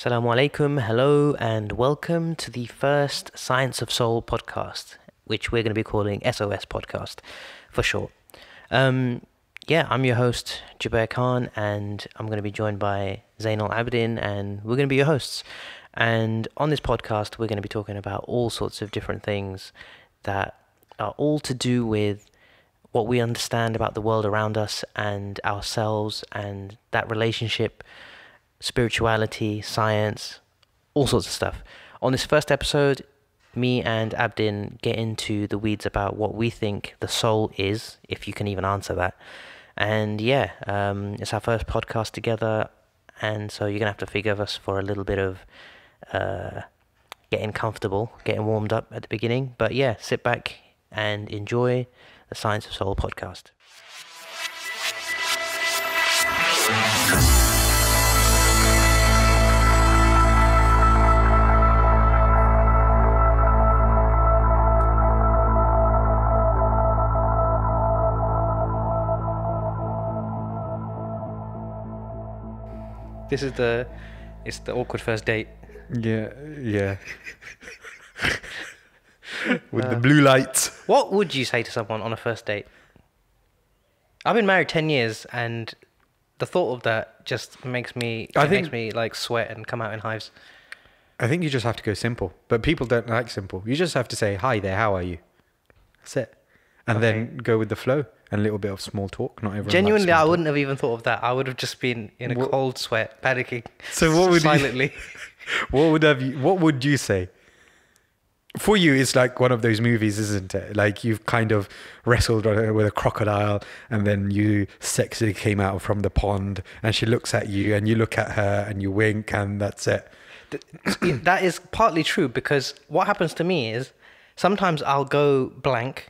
Assalamu alaikum, hello and welcome to the first Science of Soul podcast, which we're going to be calling SOS podcast for short. I'm your host Jubair Khan, and I'm going to be joined by Zainal Abedin, and we're going to be your hosts. And on this podcast we're going to be talking about all sorts of different things that are all to do with what we understand about the world around us and ourselves and that relationship, spirituality, science, all sorts of stuff. On this first episode, me and Abedin get into the weeds about what we think the soul is, if you can even answer that. And it's our first podcast together, and so you're going to have to forgive us for a little bit of getting comfortable, getting warmed up at the beginning. But yeah, sit back and enjoy the Science of Soul podcast. This is it's the awkward first date. Yeah. With the blue lights. What would you say to someone on a first date? I've been married 10 years, and the thought of that just makes me like sweat and come out in hives. I think you just have to go simple, but people don't like simple. You just have to say, "Hi there, how are you?" That's it. And then go with the flow and a little bit of small talk. Not everyone. Genuinely, I wouldn't have even thought of that. I would have just been in a cold sweat, panicking. So what would silently? What would you say? For you, it's like one of those movies, isn't it? Like you've kind of wrestled with a crocodile, and then you sexily came out from the pond, and she looks at you, and you look at her, and you wink, and that's it. That is partly true, because what happens to me is sometimes I'll go blank.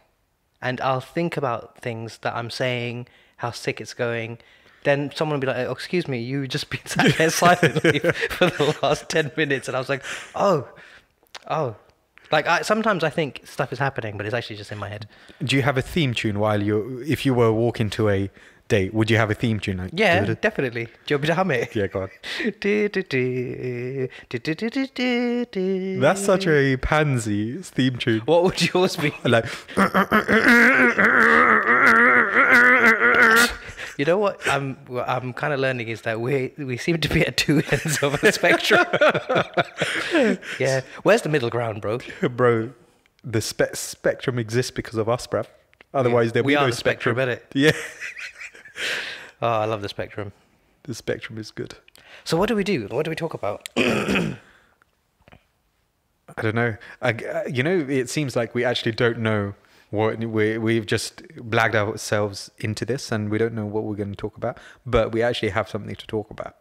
And I'll think about things that I'm saying, how sick it's going. Then someone will be like, "Oh, excuse me, you just been sat there silently for the last 10 minutes. And I was like, oh. Like sometimes I think stuff is happening, but it's actually just in my head. Do you have a theme tune if you were walking to a date, would you have a theme tune? Like, yeah, definitely. Do you want me to hum it? Yeah, go on. That's such a pansy theme tune. What would yours be? Like, you know what I'm kind of learning is that we seem to be at two ends of the spectrum. Yeah, where's the middle ground, bro? Bro, the spectrum exists because of us, bruv. Otherwise, there'd be no spectrum. We are the spectrum, innit? Yeah. Oh, I love the spectrum. The spectrum is good. So what do we do? What do we talk about? I don't know. It seems like we actually don't know what we've just blagged ourselves into this, and we don't know what we're going to talk about, but we actually have something to talk about.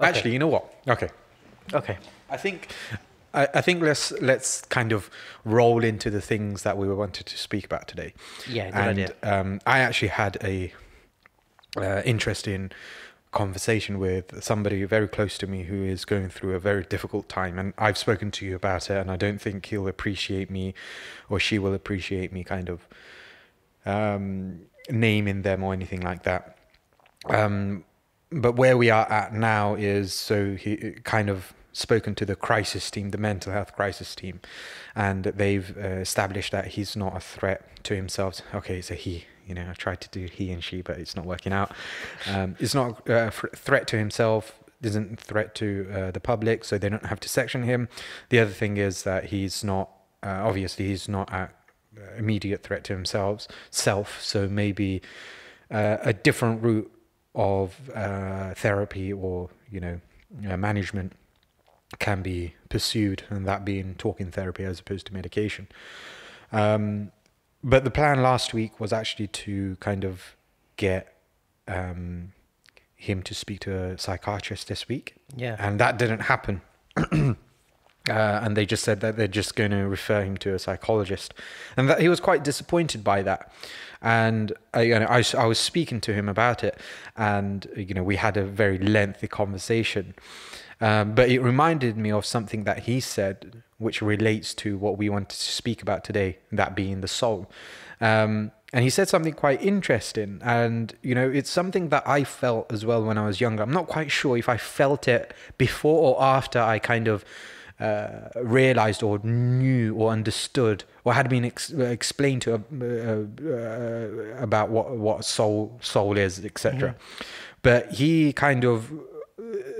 Okay. Actually, you know what? Okay. I think let's kind of roll into the things that we wanted to speak about today. Yeah, good idea. I actually had a interesting conversation with somebody very close to me who is going through a very difficult time, and I've spoken to you about it, and I don't think he'll appreciate me, or she will appreciate me kind of naming them or anything like that. But where we are at now is, so he kind of spoken to the crisis team, the mental health crisis team, and they've established that he's not a threat to himself. Okay, so he, I tried to do he and she, but it's not working out. It's not a threat to himself, isn't a threat to the public, so they don't have to section him. The other thing is that he's not, obviously he's not an immediate threat to himself, so maybe a different route of therapy or, management can be pursued, and that being talking therapy as opposed to medication. But the plan last week was actually to kind of get him to speak to a psychiatrist this week. Yeah. And that didn't happen. And they just said that they're just going to refer him to a psychologist, and that he was quite disappointed by that. And I was speaking to him about it, and we had a very lengthy conversation. But it reminded me of something that he said, which relates to what we wanted to speak about today, that being the soul. And he said something quite interesting. And, you know, it's something that I felt as well when I was younger. I'm not quite sure if I felt it before or after I kind of realized or knew or understood or had been explained to about what soul is, etc. Mm-hmm. But he kind of,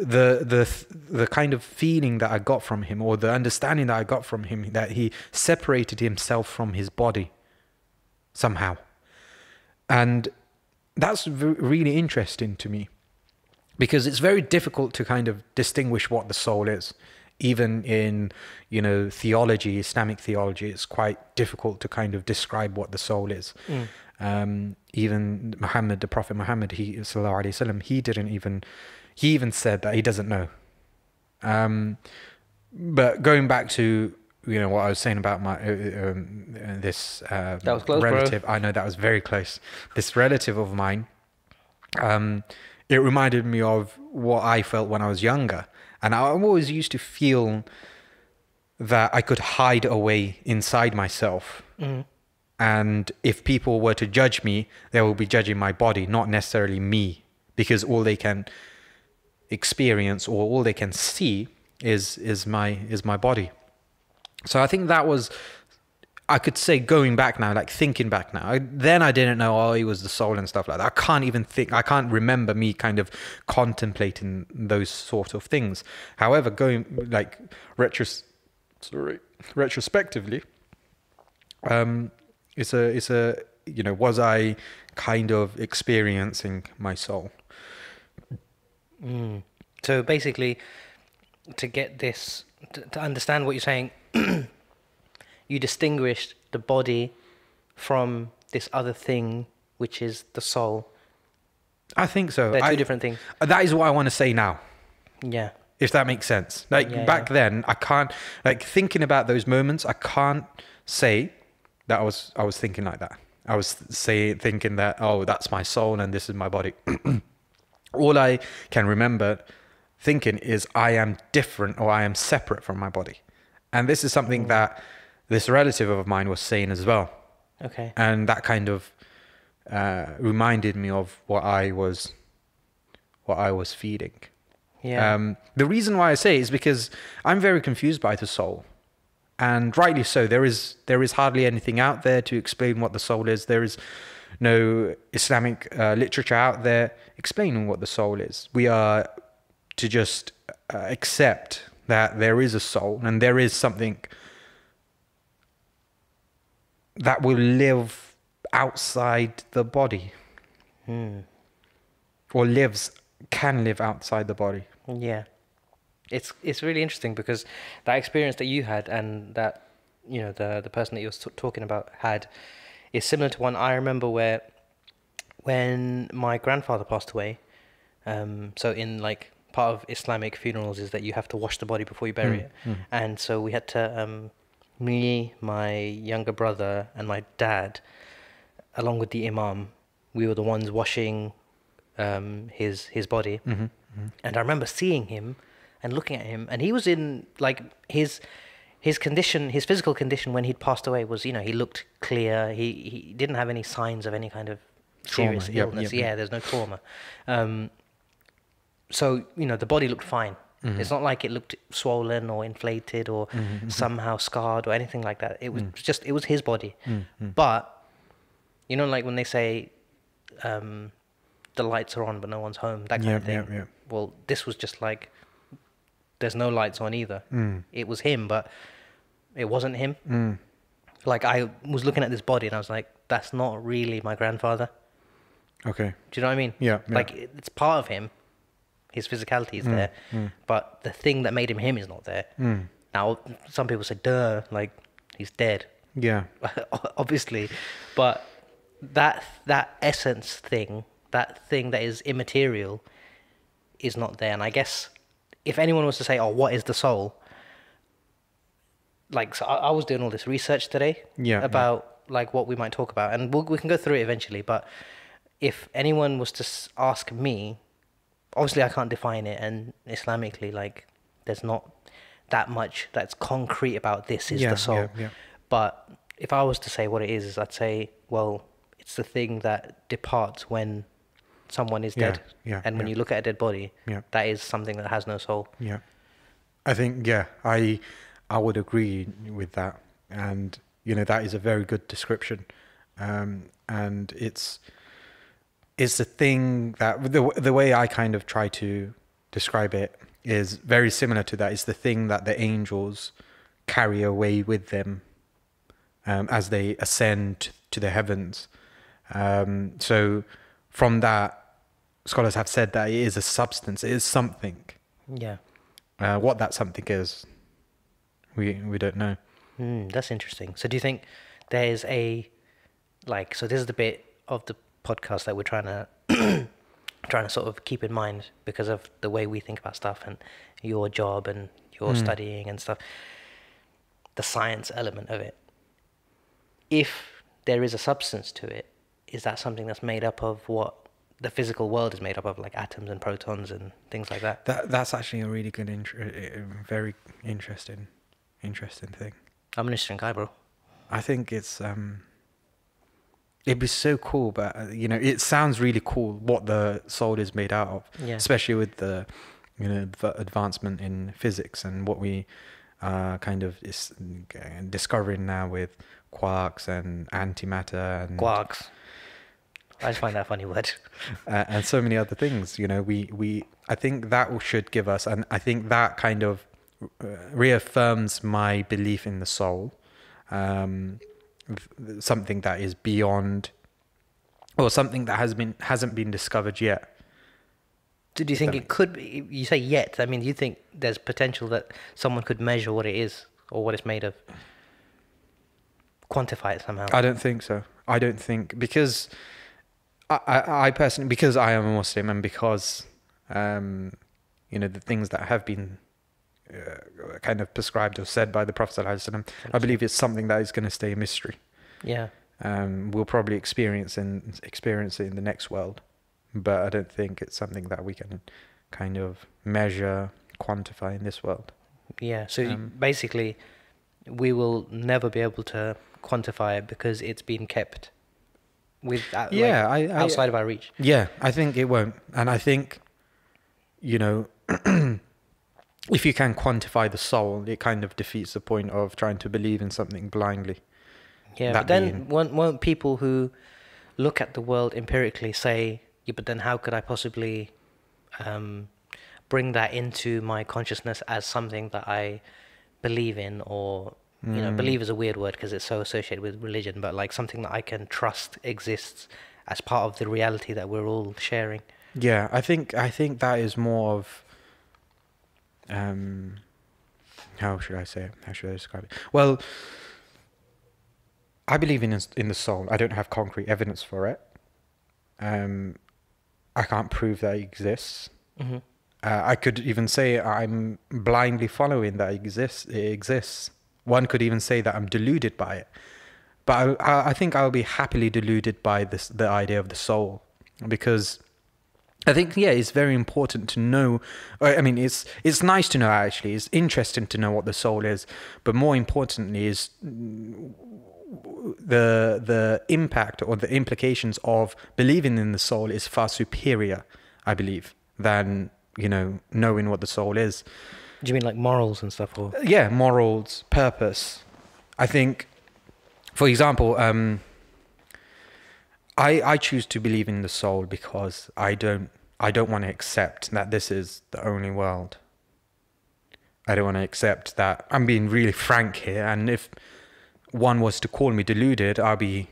the kind of feeling that I got from him, or the understanding that I got from him, that he separated himself from his body somehow. And that's really interesting to me, because it's very difficult to kind of distinguish what the soul is. Even in, you know, theology, Islamic theology, it's quite difficult to kind of describe what the soul is. Mm. Even Muhammad, the Prophet Muhammad, he, sallallahu alaihi wasallam, he didn't even, he even said that he doesn't know. But going back to, you know, what I was saying about my that was close, relative, bro. I know, that was very close. This relative of mine, it reminded me of what I felt when I was younger. And I always used to feel that I could hide away inside myself. Mm. And if people were to judge me, they will be judging my body, not necessarily me. Because all they can experience, or all they can see, is my body. So I think that was, I could say, going back now, like thinking back now. Then I didn't know, oh, he was the soul and stuff like that. I can't even think, I can't remember me kind of contemplating those sort of things. However, going like retrospectively, it's a, you know, was I kind of experiencing my soul? Mm. So basically, to get this, to understand what you're saying, you distinguished the body from this other thing, which is the soul. I think so. They're two different things. That is what I want to say now. Yeah. If that makes sense. Like, yeah, back then, I can't, like, thinking about those moments, I can't say that I was thinking like that. I was thinking that, oh, that's my soul and this is my body. All I can remember thinking is I am different, or I am separate from my body. And this is something that this relative of mine was saying as well. Okay. And that kind of reminded me of what I was feeling. Yeah. The reason why I say it is because I'm very confused by the soul. And rightly so. There is hardly anything out there to explain what the soul is. There is no Islamic literature out there explaining what the soul is. We are to just accept that there is a soul, and there is something that will live outside the body. Hmm. Or can live outside the body. Yeah. It's really interesting, because that experience that you had, and that, you know, the person that you're talking about had, is similar to one I remember, where when my grandfather passed away, so in like part of Islamic funerals is that you have to wash the body before you bury it. Mm. And so we had to, me, my younger brother and my dad, along with the Imam, we were the ones washing his body. Mm-hmm. Mm-hmm. And I remember seeing him and looking at him, and he was in like his condition, his physical condition when he'd passed away was, you know, he looked clear. He didn't have any signs of any kind of trauma, serious illness. Yep. Yeah, there's no trauma. So, you know, the body looked fine. Mm-hmm. It's not like it looked swollen or inflated or mm-hmm. somehow scarred or anything like that. It was just, it was his body. Mm-hmm. But, you know, like when they say the lights are on but no one's home, that kind of thing. Yep, yep. Well, this was just like, there's no lights on either. Mm. It was him, but it wasn't him. Mm. Like, I was looking at this body and I was like, that's not really my grandfather. Okay. Do you know what I mean? Yeah. Yeah. Like, it's part of him. His physicality is there, but the thing that made him is not there. Mm. Now, some people say, duh, like, he's dead. Yeah. Obviously. But that essence thing, that thing that is immaterial, is not there. And I guess if anyone was to say, oh, what is the soul? Like, so I was doing all this research today about like what we might talk about. And we can go through it eventually. But if anyone was to ask me, obviously, I can't define it, and Islamically, like, there's not that much that's concrete about this is the soul. Yeah, yeah. But if I was to say what it is, I'd say, well, It's the thing that departs when someone is dead. Yeah. And when you look at a dead body, that is something that has no soul. Yeah. I think, yeah, I would agree with that. And, you know, that is a very good description. And it's the thing that, the way I kind of try to describe it is very similar to that. It's the thing that the angels carry away with them as they ascend to the heavens. So from that, scholars have said that it is a substance, it is something. Yeah. What that something is, we don't know. That's interesting. So do you think there's a, like, so this is the bit of the podcast that we're trying to sort of keep in mind because of the way we think about stuff and your job and your studying and stuff, the science element of it. If there is a substance to it, is that something that's made up of what the physical world is made up of, like atoms and protons and things like that? That's actually a really good, very interesting thing. I'm an interesting guy, bro. I think it's, it'd be so cool, but you know, it sounds really cool what the soul is made out of, especially with the, you know, the advancement in physics and what we kind of is discovering now with quarks and antimatter and quarks. I just find that a funny word. And so many other things, you know, I think that should give us, and I think that kind of reaffirms my belief in the soul, something that is beyond, or something that hasn't been discovered yet. Do you think it could be, you say yet, I mean, do you think there's potential that someone could measure what it is or what it's made of? Quantify it somehow? I don't think so. I don't think, because I personally, because I am a Muslim and because, you know, the things that have been kind of prescribed or said by the Prophet ﷺ, I believe it's something that is going to stay a mystery. Yeah. We'll probably experience it in the next world. But I don't think it's something that we can kind of measure, quantify in this world. Yeah, so basically we will never be able to quantify it because it's been kept with outside of our reach. Yeah, I think it won't. And I think, you know, if you can quantify the soul, it kind of defeats the point of trying to believe in something blindly. Yeah, but then won't people who look at the world empirically say, yeah, but then how could I possibly bring that into my consciousness as something that I believe in, or, you know, believe is a weird word because it's so associated with religion, but like something that I can trust exists as part of the reality that we're all sharing. Yeah, I think that is more of, how should I say it? How should I describe it? Well, I believe in the soul. I don't have concrete evidence for it. I can't prove that it exists. Mm-hmm. I could even say I'm blindly following that it exists. One could even say that I'm deluded by it. But I think I'll be happily deluded by this, the idea of the soul, because I think, yeah, it's very important to know. I mean, it's nice to know, actually. It's interesting to know what the soul is. But more importantly is the impact or the implications of believing in the soul is far superior, I believe, than, you know, knowing what the soul is. Do you mean like morals and stuff? Or? Yeah, morals, purpose. I think, for example, I choose to believe in the soul because I don't want to accept that this is the only world. I don't want to accept that. I'm being really frank here, and if one was to call me deluded, I'll be,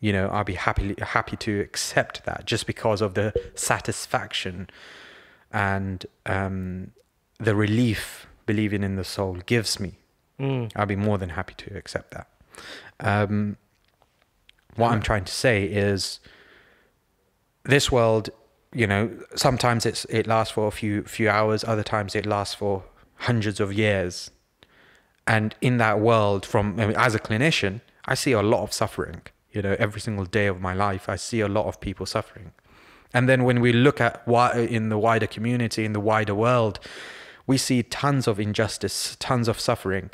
you know, I'll be happy to accept that just because of the satisfaction and the relief believing in the soul gives me. I'll be more than happy to accept that. What I'm trying to say is this world, you know, sometimes it lasts for a few hours, other times it lasts for hundreds of years. And in that world, I mean, as a clinician, I see a lot of suffering. You know, every single day of my life, I see a lot of people suffering. And then when we look at in the wider community, in the wider world, we see tons of injustice, tons of suffering.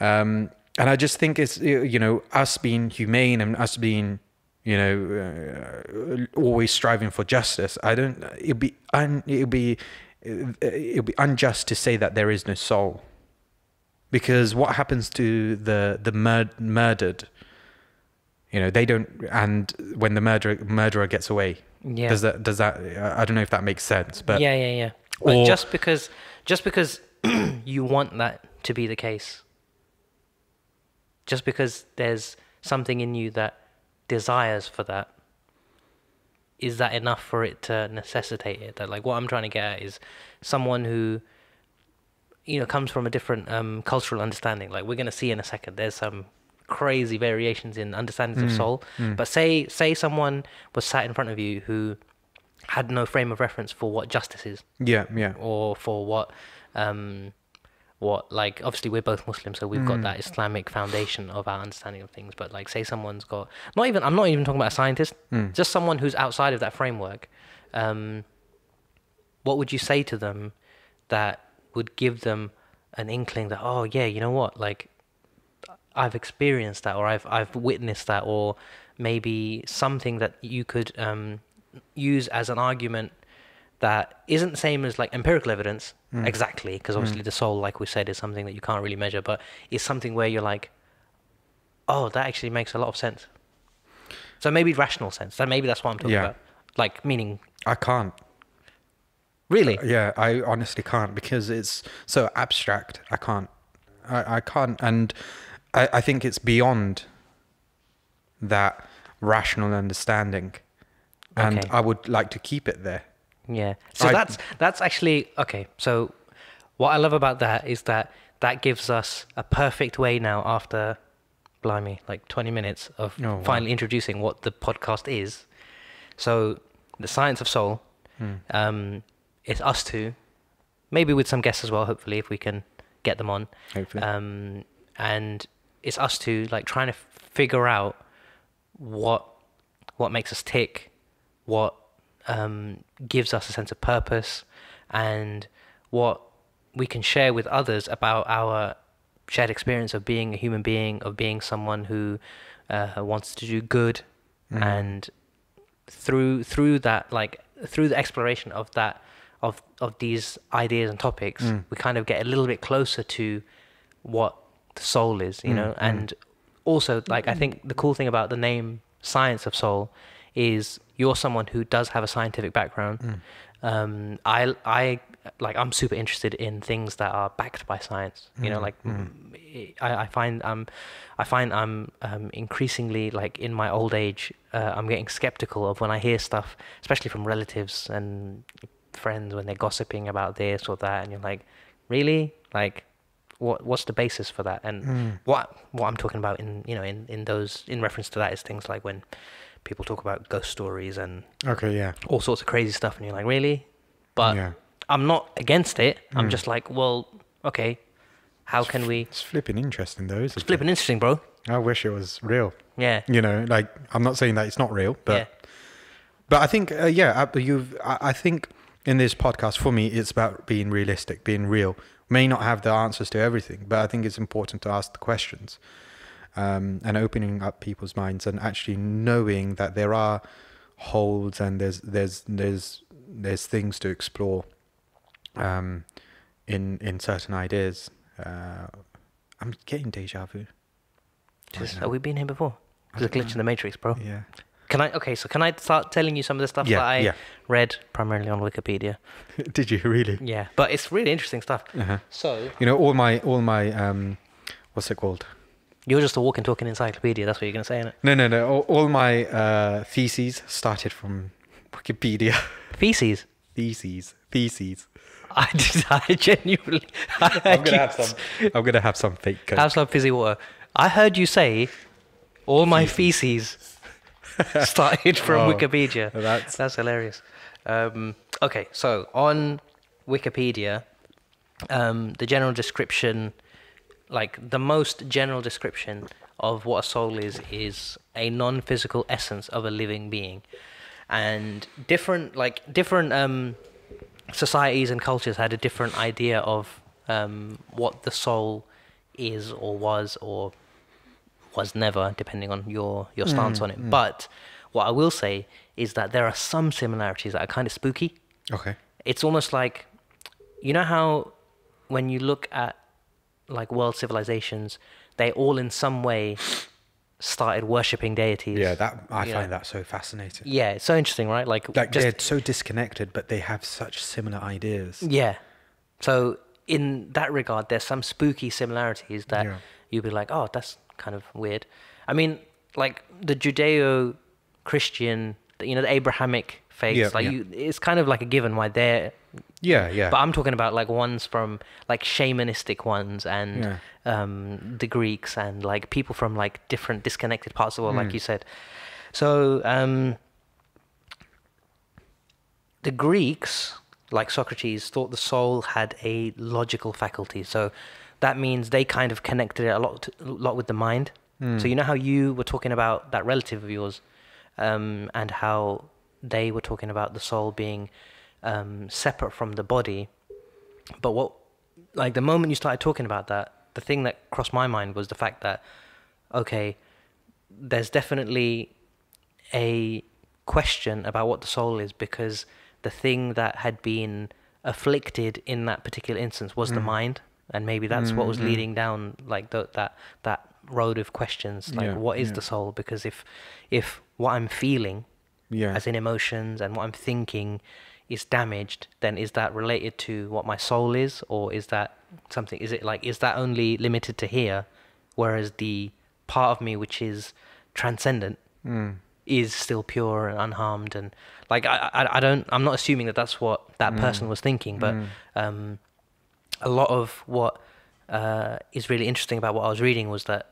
And I just think it's, you know, us being humane and us being you know, always striving for justice. I don't. It'd be unjust to say that there is no soul, because what happens to the murdered? You know, they don't. And when the murderer gets away, yeah. Does that? I don't know if that makes sense, but yeah. But or, just because you want that to be the case, just because there's something in you that desires for that, is that enough for it to necessitate it? That, like, what I'm trying to get at is someone who, you know, comes from a different cultural understanding. Like, we're going to see in a second, there's some crazy variations in understandings of soul. But say someone was sat in front of you who had no frame of reference for what justice is. Yeah. Or for what, like, obviously we're both Muslim, so we've got that Islamic foundation of our understanding of things. But, like, say someone's got, I'm not even talking about a scientist, just someone who's outside of that framework. What would you say to them that would give them an inkling that, oh yeah, you know what, like, I've experienced that, or I've witnessed that, or maybe something that you could use as an argument that isn't the same as, like, empirical evidence exactly, because obviously the soul, like we said, is something that you can't really measure, but it's something where you're like, oh, that actually makes a lot of sense. So maybe rational sense. So maybe that's what I'm talking about. Like, meaning... I can't. Really? Yeah, I honestly can't, because it's so abstract. I can't. I can't. And I think it's beyond that rational understanding. And I would like to keep it there. Yeah. So that's actually, okay. So what I love about that is that gives us a perfect way now, after, blimey, like 20 minutes of finally introducing what the podcast is. So the Science of Soul, it's us two, maybe with some guests as well, hopefully, if we can get them on. Hopefully. And it's us two, like, trying to figure out what makes us tick, what gives us a sense of purpose, and what we can share with others about our shared experience of being a human being, of being someone who wants to do good. And through that, like, through the exploration of that, of these ideas and topics, we kind of get a little bit closer to what the soul is, you know. And also, like, I think the cool thing about the name Science of Soul is you're someone who does have a scientific background. I'm super interested in things that are backed by science. You know, like, I find I'm increasingly, like, in my old age, I'm getting skeptical of when I hear stuff, especially from relatives and friends, when they're gossiping about this or that, and you're like, really? Like, what's the basis for that? And what I'm talking about in, you know, in reference to that is things like when people talk about ghost stories and all sorts of crazy stuff, and you're like, really? But I'm not against it. I'm just like, well, okay, how can we... It's flipping interesting, though, isn't it? It's flipping interesting, bro. I wish it was real. Yeah. You know, like, I'm not saying that it's not real, but... Yeah. But I think, I think in this podcast, for me, it's about being realistic, being real. May not have the answers to everything, but I think it's important to ask the questions. And opening up people's minds, and actually knowing that there are holes and there's things to explore in certain ideas. I'm getting deja vu. Have we been here before? There's a glitch in the Matrix, bro. Yeah. Can I start telling you some of the stuff that I read primarily on Wikipedia? Did you really? Yeah, but it's really interesting stuff. So you know, all my what's it called? You're just a walking, talking encyclopedia. That's what you're going to say, innit? No. All my theses started from Wikipedia. Theses? Theses. I genuinely... I'm going to have some fake coke. Have some fizzy water. I heard you say all my theses started from Wikipedia. That's hilarious. Okay, so on Wikipedia, the general description... Like, the most general description of what a soul is a non-physical essence of a living being. And different societies and cultures had a different idea of what the soul is or was or was never, depending on your stance on it. But what I will say is that there are some similarities that are kind of spooky. Okay. It's almost like, you know how when you look at like world civilizations, they all in some way started worshipping deities. Yeah, that I find that so fascinating. Yeah, it's so interesting, right? Like they're so disconnected, but they have such similar ideas. Yeah. So in that regard, there's some spooky similarities that you'd be like, oh, that's kind of weird. I mean, like the Judeo-Christian, you know, the Abrahamic faiths, it's kind of like a given why they're... Yeah, yeah. But I'm talking about like ones from like shamanistic ones and the Greeks and like people from like different disconnected parts of the world, like you said. So the Greeks, like Socrates, thought the soul had a logical faculty. So that means they kind of connected it a lot with the mind. So you know how you were talking about that relative of yours and how they were talking about the soul being... separate from the body. But what, like the moment you started talking about that, the thing that crossed my mind was the fact that, okay, there's definitely a question about what the soul is, because the thing that had been afflicted in that particular instance was the mind, and maybe that's what was leading down like that road of questions, like what is the soul? Because if what I'm feeling, as in emotions, and what I'm thinking is damaged, then is that related to what my soul is, or is that something, is that only limited to here, whereas the part of me which is transcendent is still pure and unharmed? And like I'm not assuming that that's what that person was thinking, but a lot of what is really interesting about what I was reading was that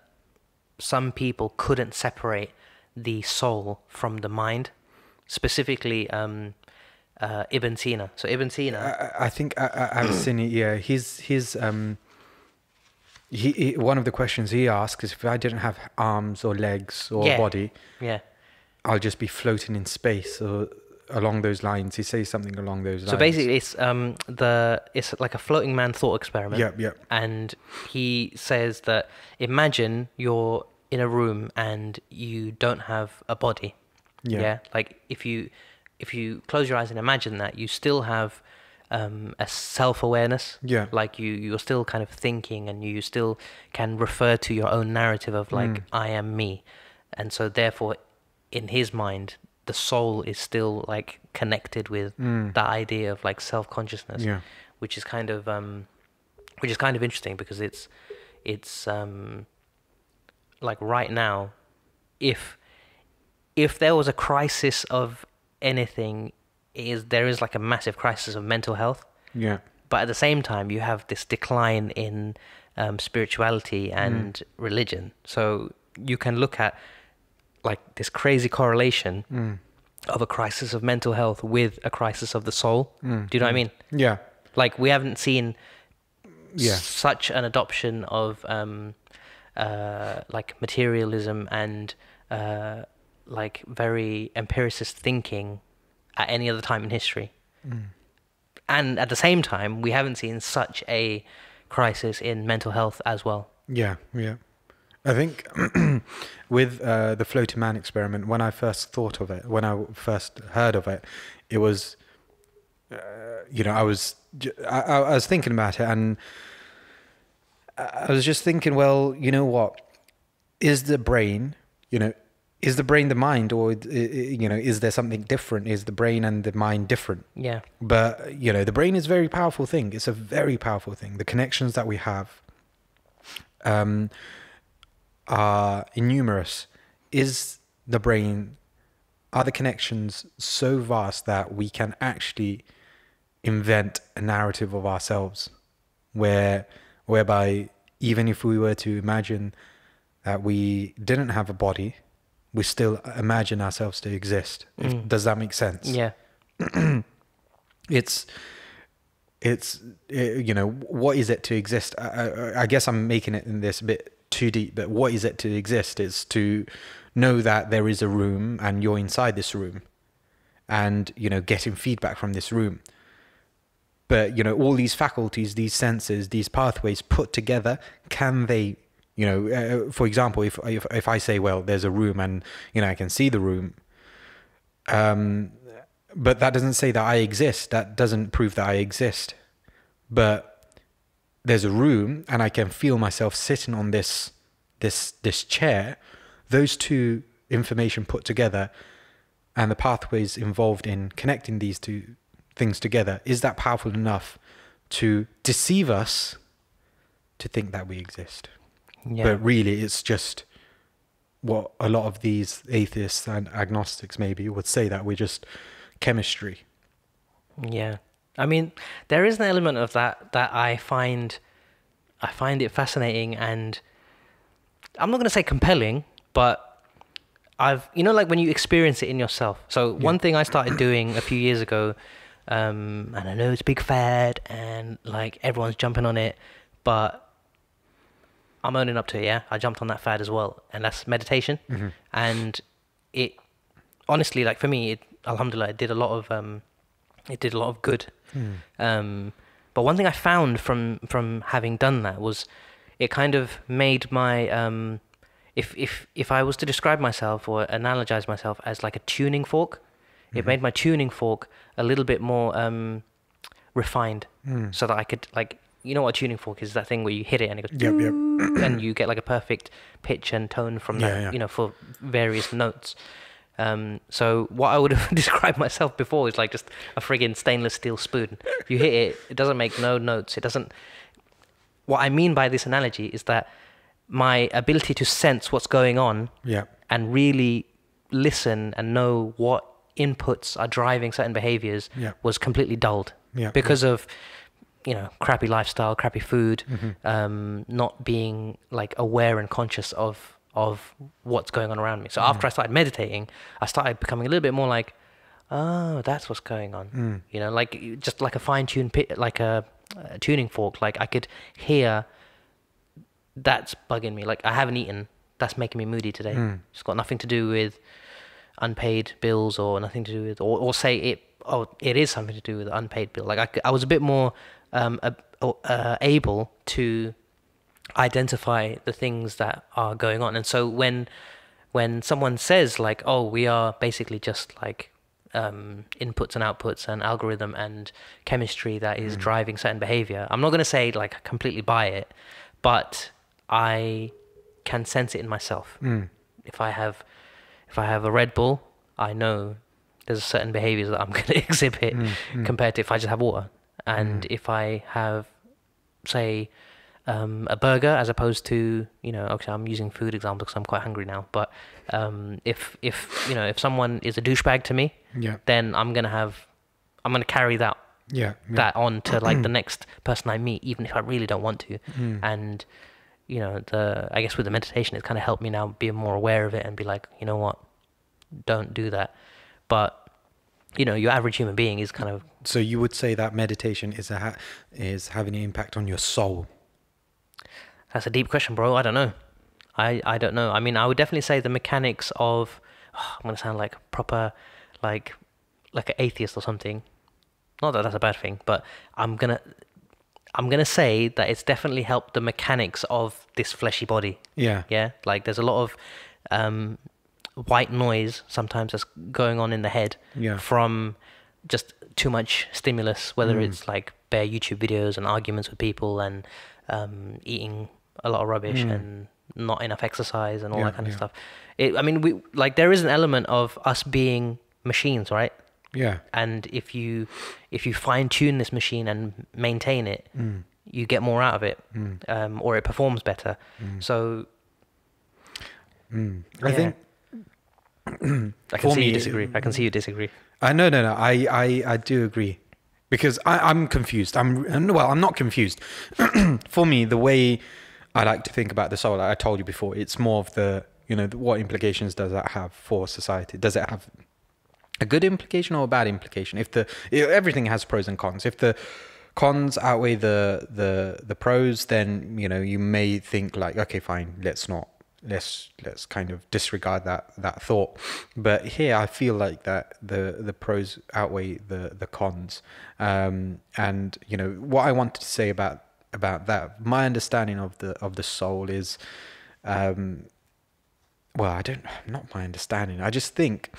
some people couldn't separate the soul from the mind, specifically Ibn Sina. So Ibn Sina, I think Al-Sini, he one of the questions he asks is, if I didn't have arms or legs or body, I'll just be floating in space, or along those lines. He says something along those lines. So basically it's it's like a floating man thought experiment. And he says that imagine you're in a room and you don't have a body. Like if you close your eyes and imagine that, you still have a self-awareness. Like you're still kind of thinking, and you still can refer to your own narrative of like, I am me. And so therefore, in his mind, the soul is still like connected with that idea of like self-consciousness, which is kind of interesting, because it's like right now, if there was a crisis of anything, there is like a massive crisis of mental health, but at the same time you have this decline in spirituality and religion, so you can look at like this crazy correlation of a crisis of mental health with a crisis of the soul. Do you know what I mean? Like we haven't seen such an adoption of like materialism and like very empiricist thinking at any other time in history. And at the same time, we haven't seen such a crisis in mental health as well. I think with the floating man experiment, when I first thought of it, when I first heard of it, it was, you know, I was thinking about it, and I was just thinking, well, you know what, is the brain, you know, is the brain the mind, or, you know, is there something different? Is the brain and the mind different? But, you know, the brain is a very powerful thing. It's a very powerful thing. The connections that we have are numerous. Is the brain, are the connections so vast that we can actually invent a narrative of ourselves whereby even if we were to imagine that we didn't have a body, we still imagine ourselves to exist. Does that make sense? You know, what is it to exist? I guess I'm making it in this a bit too deep, but what is it to exist is to know that there is a room and you're inside this room and, you know, getting feedback from this room. But, you know, all these faculties, these senses, these pathways put together, can they, You know, for example, if I say, well, there's a room and, you know, I can see the room, but that doesn't say that I exist. That doesn't prove that I exist. But there's a room and I can feel myself sitting on this chair. Those two information put together and the pathways involved in connecting these two things together, is that powerful enough to deceive us to think that we exist? Yeah. But really it's just what a lot of these atheists and agnostics maybe would say, that we're just chemistry. Yeah. I mean, there is an element of that that I find it fascinating, and I'm not going to say compelling, but you know, like when you experience it in yourself. So one thing I started doing a few years ago, and I know it's big fad and like everyone's jumping on it, but I'm owning up to it, yeah? I jumped on that fad as well, and that's meditation. Mm-hmm. And it, honestly, like for me, alhamdulillah, it did a lot of, good. Mm. But one thing I found from having done that was it kind of made my, if I was to describe myself or analogize myself as like a tuning fork, mm-hmm. it made my tuning fork a little bit more refined, so that I could like, you know what a tuning fork is? That thing where you hit it and it goes, yep, yep. and you get like a perfect pitch and tone from that, you know, for various notes. So what I would have described myself before is like just a friggin' stainless steel spoon. You hit it, it doesn't make no notes. It doesn't. What I mean by this analogy is that my ability to sense what's going on and really listen and know what inputs are driving certain behaviors was completely dulled because of, you know, crappy lifestyle, crappy food, not being like aware and conscious of what's going on around me. So after I started meditating, I started becoming a little bit more like, oh, that's what's going on. You know, like just like a fine-tuned pit, like a tuning fork. Like I could hear, that's bugging me. Like I haven't eaten. That's making me moody today. It's got nothing to do with unpaid bills or nothing to do with, or say it, oh, it is something to do with unpaid bill. Like I was a bit more able to identify the things that are going on. And so when someone says like, oh, we are basically just like inputs and outputs and algorithm and chemistry that is driving certain behavior, I'm not going to say like I completely buy it, but I can sense it in myself. If I have a Red Bull, I know there's certain behaviors that I'm going to exhibit compared to if I just have water. And if I have, say, a burger as opposed to, you know, okay, I'm using food examples because I'm quite hungry now, but if you know, if someone is a douchebag to me, then I'm gonna carry that that on to like the next person I meet, even if I really don't want to. And you know, I guess with the meditation, it's kind of helped me now be more aware of it and be like, you know what, don't do that. But you know, your average human being is kind of. So you would say that meditation is having an impact on your soul? That's a deep question, bro. I don't know. I don't know. I mean, I would definitely say the mechanics of. Oh, I'm gonna sound like proper, like an atheist or something. Not that that's a bad thing, but I'm gonna say that it's definitely helped the mechanics of this fleshy body. Yeah. Yeah. Like there's a lot of. White noise sometimes that's going on in the head from just too much stimulus, whether it's like bare YouTube videos and arguments with people and eating a lot of rubbish and not enough exercise and all that kind of stuff. I mean, we like there is an element of us being machines, right? Yeah. And if you fine tune this machine and maintain it, you get more out of it, or it performs better. So I think. I can see you disagree. I can see you disagree. No. I do agree, because I'm confused. I'm not confused. For me, the way I like to think about the soul, like I told you before, it's more of the, you know, what implications does that have for society? Does it have a good implication or a bad implication? Everything has pros and cons. If the cons outweigh the pros, then you know, you may think like, okay, fine, let's kind of disregard that thought. But here I feel like that the pros outweigh the cons, and you know what I wanted to say about about that. My understanding of the soul is, well, I don't, not my understanding. I just think,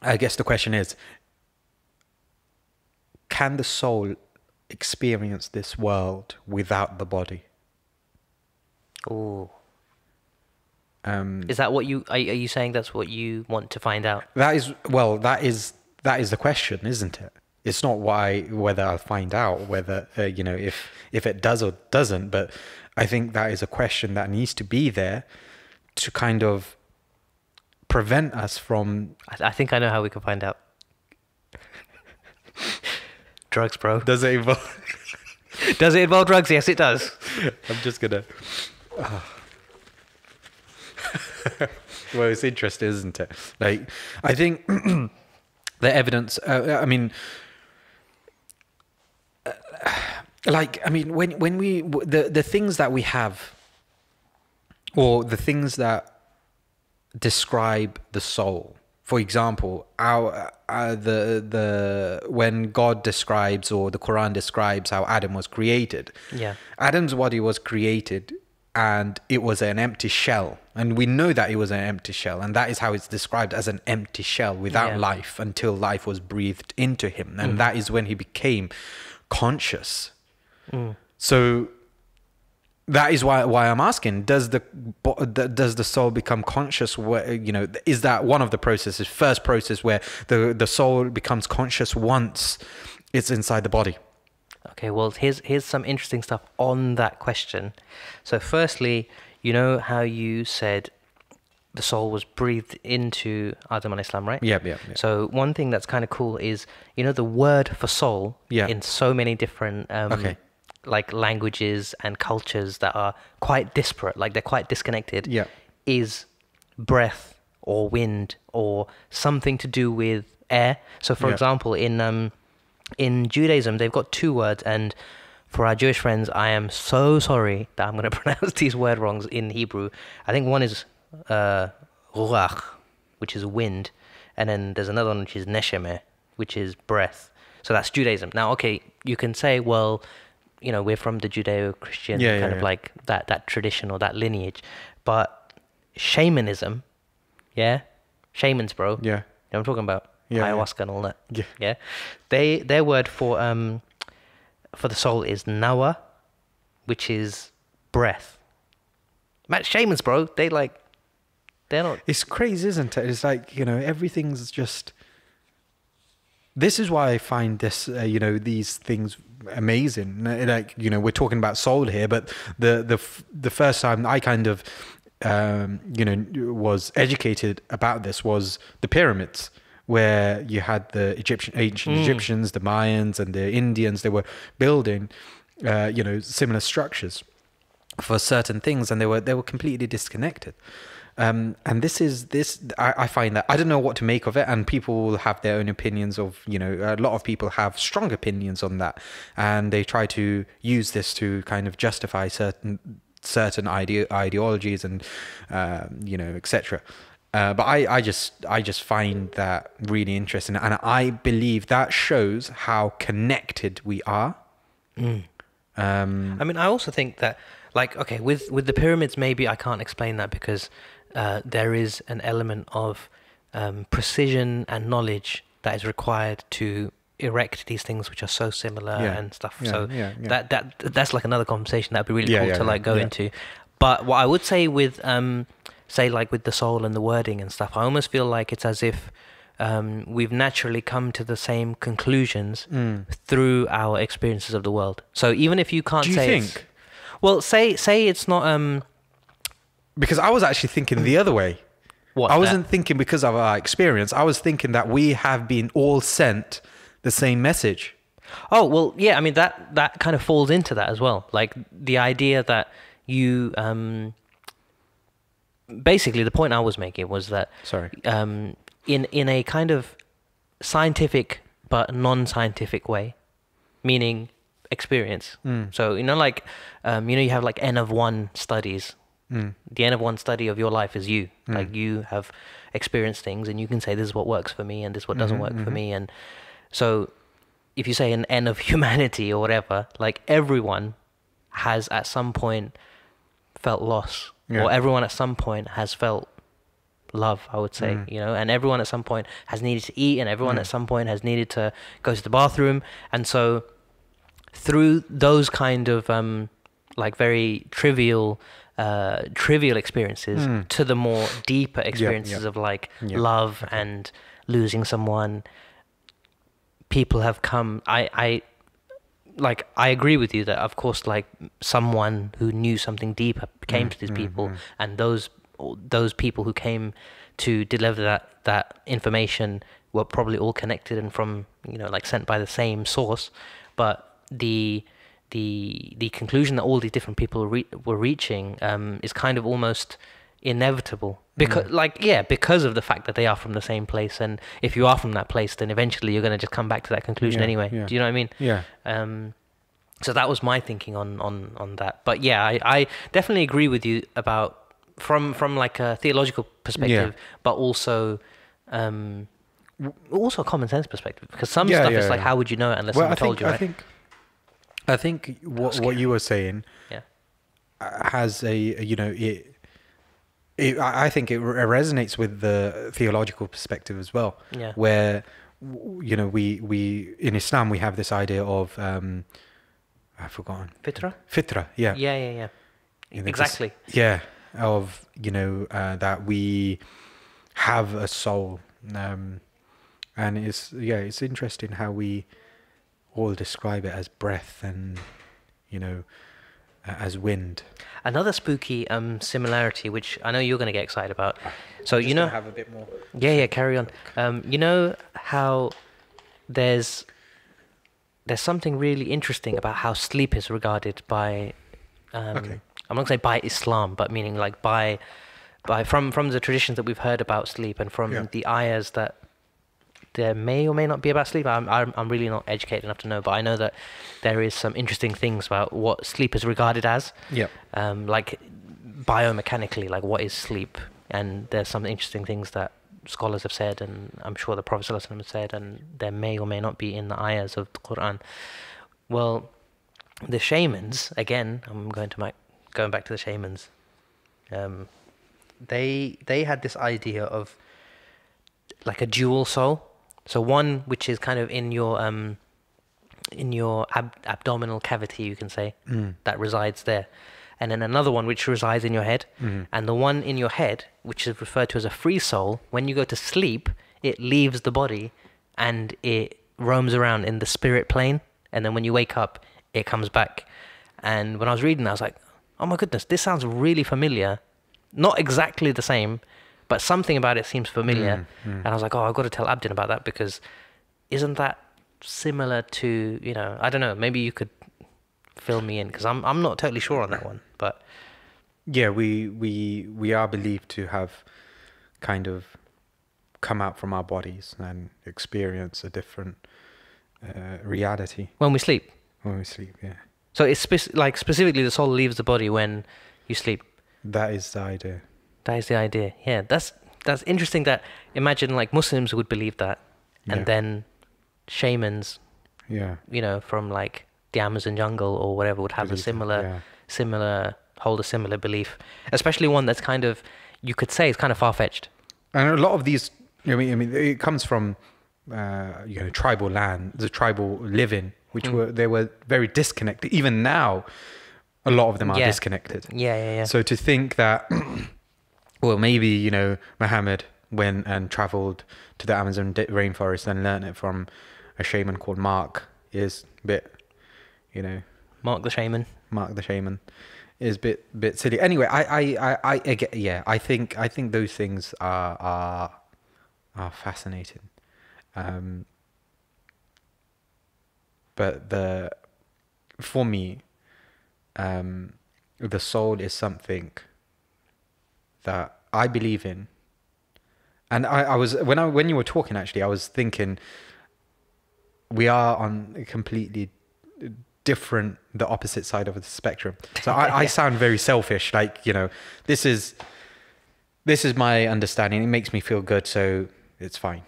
I guess the question is, can the soul experience this world without the body? Oh. Is that what you, are you saying that's what you want to find out? That is, well, that is the question, isn't it? It's not why, whether I'll find out, whether, you know, if it does or doesn't, but I think that is a question that needs to be there to kind of prevent us from... I think I know how we can find out. Drugs, bro. Does it involve... Does it involve drugs? Yes, it does. I'm just gonna... Oh. Well, it's interesting, isn't it? Like, I think the evidence, I mean, like, I mean, when we, the things that we have, or the things that describe the soul, for example, when God describes, or the Quran describes how Adam was created. Yeah. Adam's body was created and it was an empty shell. And we know that it was an empty shell, and that is how it's described, as an empty shell without life, until life was breathed into him. And that is when he became conscious. So that is why I'm asking, does the soul become conscious? Where, you know, is that one of the processes, first process where the soul becomes conscious once it's inside the body? Okay, well, here's some interesting stuff on that question. So firstly, you know how you said the soul was breathed into Adam alayhi salam, right? Yeah. So one thing that's kind of cool is, you know, the word for soul in so many different like languages and cultures that are quite disparate, like they're quite disconnected, is breath or wind or something to do with air. So for example, in Judaism, they've got two words, and for our Jewish friends, I am so sorry that I'm going to pronounce these word wrongs in Hebrew. I think one is ruach, which is wind, and then there's another one which is neshemeh, which is breath. So that's Judaism. Now, okay, you can say, well, you know, we're from the Judeo-Christian kind of like that tradition or that lineage, but shamanism, shamans, bro, you know what I'm talking about? Ayahuasca and all that. Their word for the soul is nawa, which is breath. Man, shamans, bro, they're not. It's crazy, isn't it? It's like, you know, everything's just. This is why I find this, you know, these things amazing. Like, you know, we're talking about soul here, but the first time I kind of, you know, was educated about this was the pyramids, where you had the ancient Egyptians, the Mayans and the Indians. They were building, you know, similar structures for certain things, and they were completely disconnected. And I find that, I don't know what to make of it, and people will have their own opinions of, you know, a lot of people have strong opinions on that, and they try to use this to kind of justify certain ideologies and, you know, etc. But I just find that really interesting, and I believe that shows how connected we are. I mean, I also think that, like, okay, with the pyramids, maybe I can't explain that because there is an element of precision and knowledge that is required to erect these things which are so similar and stuff. That's like another conversation that'd be really cool to like go into. But what I would say with say like with the soul and the wording and stuff, I almost feel like it's as if we've naturally come to the same conclusions through our experiences of the world. So even if you can't say, well, say it's not, because I was actually thinking the other way. What? I wasn't thinking because of our experience. I was thinking that we have been all sent the same message. Oh, well, yeah. I mean, that kind of falls into that as well. Like the idea that you, basically, the point I was making was that in a kind of scientific but non-scientific way, meaning experience. So, you know, like, you know, you have like N of 1 studies. The N of 1 study of your life is you. Like, you have experienced things and you can say, this is what works for me and this is what doesn't work for me. And so if you say an N of humanity or whatever, like everyone has at some point felt loss, or everyone at some point has felt love, I would say, you know, and everyone at some point has needed to eat, and everyone at some point has needed to go to the bathroom. And so through those kind of like very trivial experiences to the more deeper experiences of like love and losing someone, people have come. I agree with you that, of course, like someone who knew something deeper came to these people, and those people who came to deliver that information were probably all connected and from, you know, like sent by the same source. But the conclusion that all these different people were reaching is kind of almost inevitable, because because of the fact that they are from the same place, and if you are from that place, then eventually you're going to just come back to that conclusion anyway. Do you know what I mean? So that was my thinking on that. But yeah, I definitely agree with you about from like a theological perspective, but also a common sense perspective, because some stuff is like, how would you know it unless someone told you, right? I think what you were saying has a, you know, I think it resonates with the theological perspective as well, where, you know, we in Islam we have this idea of I've forgotten, fitra, you know, exactly, of, you know, that we have a soul, and it's interesting how we all describe it as breath and, you know, as wind. Another spooky similarity, which I know you're going to get excited about, so you know, have a bit more. Yeah carry on. You know how there's something really interesting about how sleep is regarded by I'm not going to say by Islam, but meaning like by from the traditions that we've heard about sleep, and from the ayahs that there may or may not be about sleep. I'm really not educated enough to know, but I know that there is some interesting things about what sleep is regarded as. Like biomechanically, like what is sleep? And there's some interesting things that scholars have said, and I'm sure the Prophet ﷺ has said, and there may or may not be in the ayahs of the Quran. Well, the shamans, again, I'm going back to the shamans, they had this idea of like a dual soul. So one which is kind of in your abdominal cavity, you can say, that resides there, and then another one which resides in your head. And the one in your head, which is referred to as a free soul, when you go to sleep, it leaves the body and it roams around in the spirit plane, and then when you wake up, it comes back. And when I was reading that, I was like, oh my goodness, this sounds really familiar. Not exactly the same, but something about it seems familiar. And I was like, oh, I've got to tell Abedin about that, because isn't that similar to, you know, I don't know, maybe you could fill me in, because I'm not totally sure on that one. But yeah, we are believed to have kind of come out from our bodies and experience a different reality. When we sleep. When we sleep, yeah. So it's specifically the soul leaves the body when you sleep. That is the idea. That is the idea. Yeah, that's interesting. That imagine like Muslims would believe that, and then shamans, you know, from like the Amazon jungle or whatever would have hold a similar belief, especially one that's kind of, you could say, it's kind of far fetched. And a lot of these, I mean, it comes from you know, tribal land, the tribal living, which were very disconnected. Even now, a lot of them are disconnected. Yeah. So to think that, well, maybe, you know, Muhammad went and traveled to the Amazon rainforest and learned it from a shaman called Mark is a bit, you know, Mark the shaman is a bit silly. Anyway, I think those things are fascinating. But for me, the soul is something that I believe in. And I was, when you were talking, actually, I was thinking we are on completely different, the opposite side of the spectrum. So I sound very selfish, like, you know, this is my understanding. It makes me feel good, so it's fine.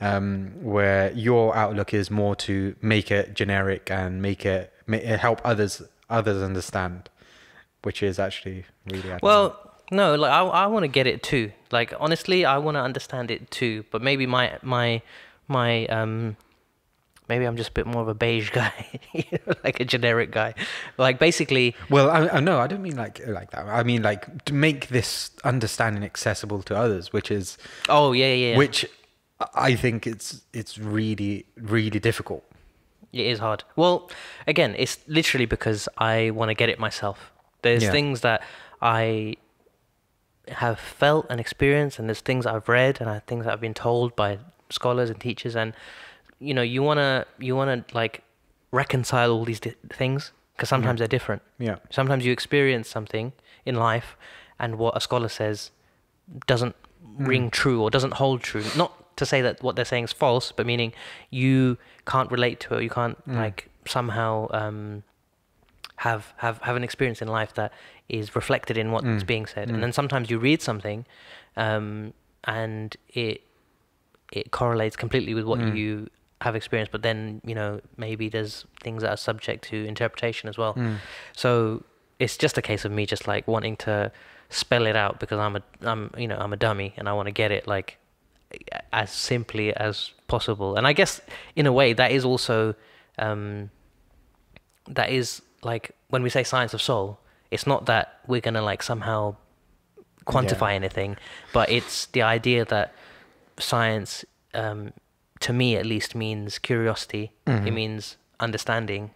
Where your outlook is more to make it generic and help others others understand, which is actually really No, like I want to get it too. Like honestly, I want to understand it too. But maybe maybe I'm just a bit more of a beige guy, you know, like a generic guy. Like basically. Well, no, I don't mean like that. I mean like to make this understanding accessible to others, which is. Oh yeah, yeah. Which, I think it's really really difficult. It is hard. Well, again, it's literally because I want to get it myself. There's things that I have felt and experienced, and there's things I've read and things that I've been told by scholars and teachers, and you know, you wanna like reconcile all these things, because sometimes they're different. Yeah. Sometimes you experience something in life, and what a scholar says doesn't ring true or doesn't hold true. Not to say that what they're saying is false, but meaning you can't relate to it. You can't like somehow have an experience in life that is reflected in what's being said. And then sometimes you read something and it correlates completely with what you have experienced, but then, you know, maybe there's things that are subject to interpretation as well. So it's just a case of me just like wanting to spell it out, because I'm a dummy and I want to get it like as simply as possible. And I guess in a way that is also that is like when we say science of soul, it's not that we're going to like somehow quantify anything, but it's the idea that science, to me at least, means curiosity. It means understanding.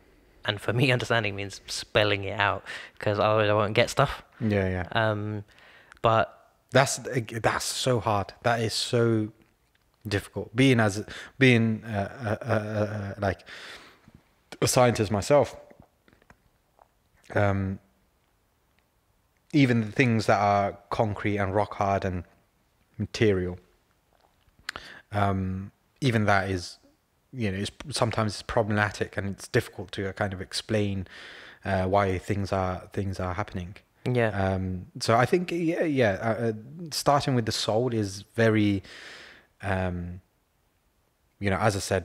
And for me, understanding means spelling it out, because otherwise I won't get stuff. Yeah, yeah. But that's so hard. That is so difficult. Being like a scientist myself, even the things that are concrete and rock hard and material, even that is, you know, sometimes it's problematic, and it's difficult to kind of explain why things are happening. Yeah. So I think starting with the soul is very, you know, as I said,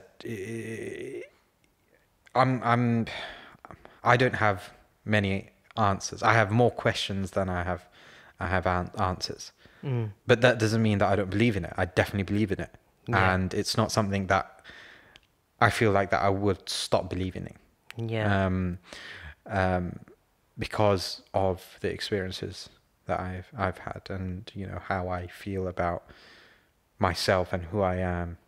I don't have many answers. I have more questions than I have answers. But that doesn't mean that I don't believe in it. I definitely believe in it, and it's not something that I feel like that I would stop believing in. Yeah. Because of the experiences that I've had, and you know how I feel about myself and who I am.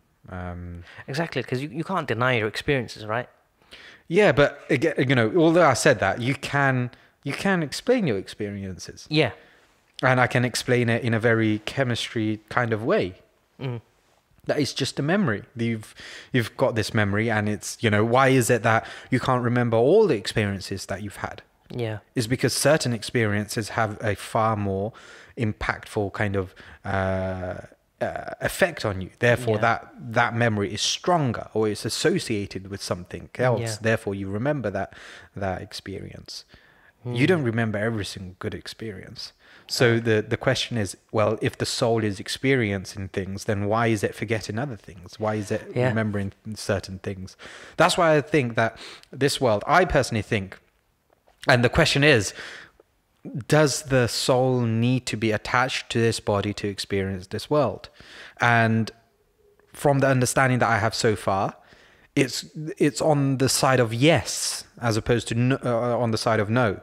Exactly, because you can't deny your experiences, right? Yeah, but again, you know, although I said that, you can explain your experiences. Yeah. And I can explain it in a very chemistry kind of way. That it's just a memory. You've got this memory, and it's, you know, why is it that you can't remember all the experiences that you've had? Yeah. It's because certain experiences have a far more impactful kind of effect on you. Therefore, that memory is stronger, or it's associated with something else. Yeah. Therefore, you remember that experience. You don't remember every single good experience. So the question is, well, if the soul is experiencing things, then why is it forgetting other things? Why is it remembering certain things? That's why I think that this world, I personally think, and the question is, does the soul need to be attached to this body to experience this world? And from the understanding that I have so far, it's on the side of yes, as opposed to no, on the side of no.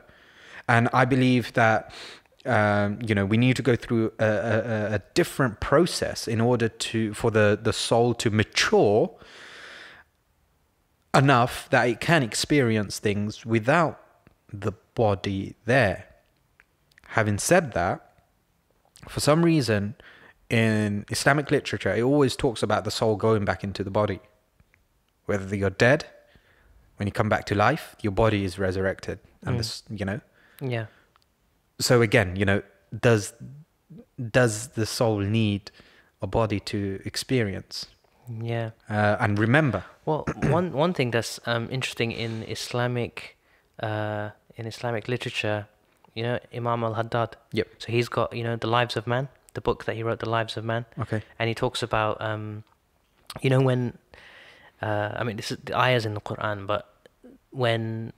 And I believe that, you know, we need to go through a different process in order for the soul to mature enough that it can experience things without the body there. Having said that, for some reason in Islamic literature, it always talks about the soul going back into the body. Whether you're dead, when you come back to life, your body is resurrected, and this, you know. Yeah. So again, you know, does the soul need a body to experience? Yeah. And remember. Well, one thing that's interesting in Islamic literature, you know, Imam Al-Haddad. Yep. So he's got, you know, The Lives of Man, the book that he wrote, The Lives of Man. Okay. And he talks about, you know, when I mean, this is the ayahs in the Quran, but when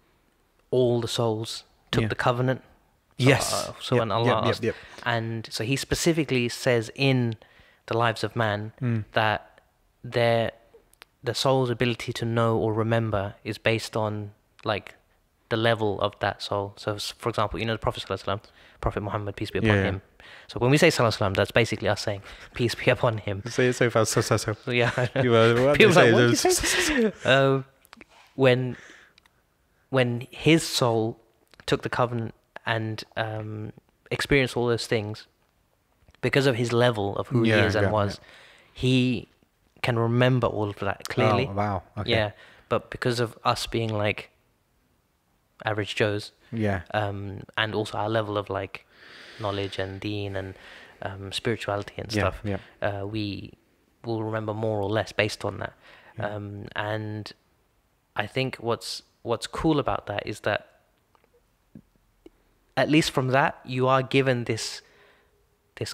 all the souls took the covenant. Yes. So when Allah asked. And so he specifically says in The Lives of Man that the soul's ability to know or remember is based on like the level of that soul. So for example, you know, the Prophet Sallallahu Alaihi Wasallam, Prophet Muhammad, peace be upon him. So when we say Sallallahu Alaihi Wasallam, that's basically us saying peace be upon him. Say it so fast. Yeah. People are like, what did you say? When his soul took the covenant and experienced all those things, because of his level of who he is and was, he can remember all of that clearly. Oh, wow. Okay. Yeah. But because of us being like average Joes, and also our level of like knowledge and deen and spirituality and stuff, we will remember more or less based on that. And I think what's cool about that is that at least from that, you are given this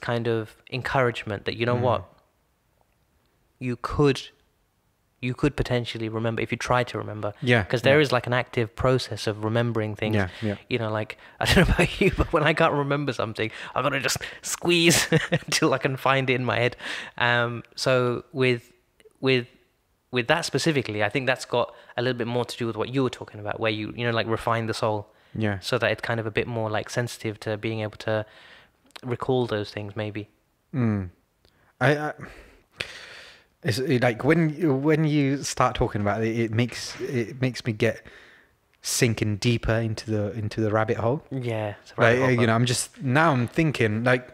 kind of encouragement that, you know what, you could potentially remember if you try to remember. Yeah. Because there is like an active process of remembering things. Yeah, yeah. You know, like, I don't know about you, but when I can't remember something, I've got to just squeeze until I can find it in my head. So with that specifically, I think that's got a little bit more to do with what you were talking about, where you know, like refine the soul. Yeah. So that it's kind of a bit more like sensitive to being able to recall those things, maybe. It's like when you start talking about it, it makes me sinking deeper into the rabbit hole. Yeah. Like, you know, I'm thinking like,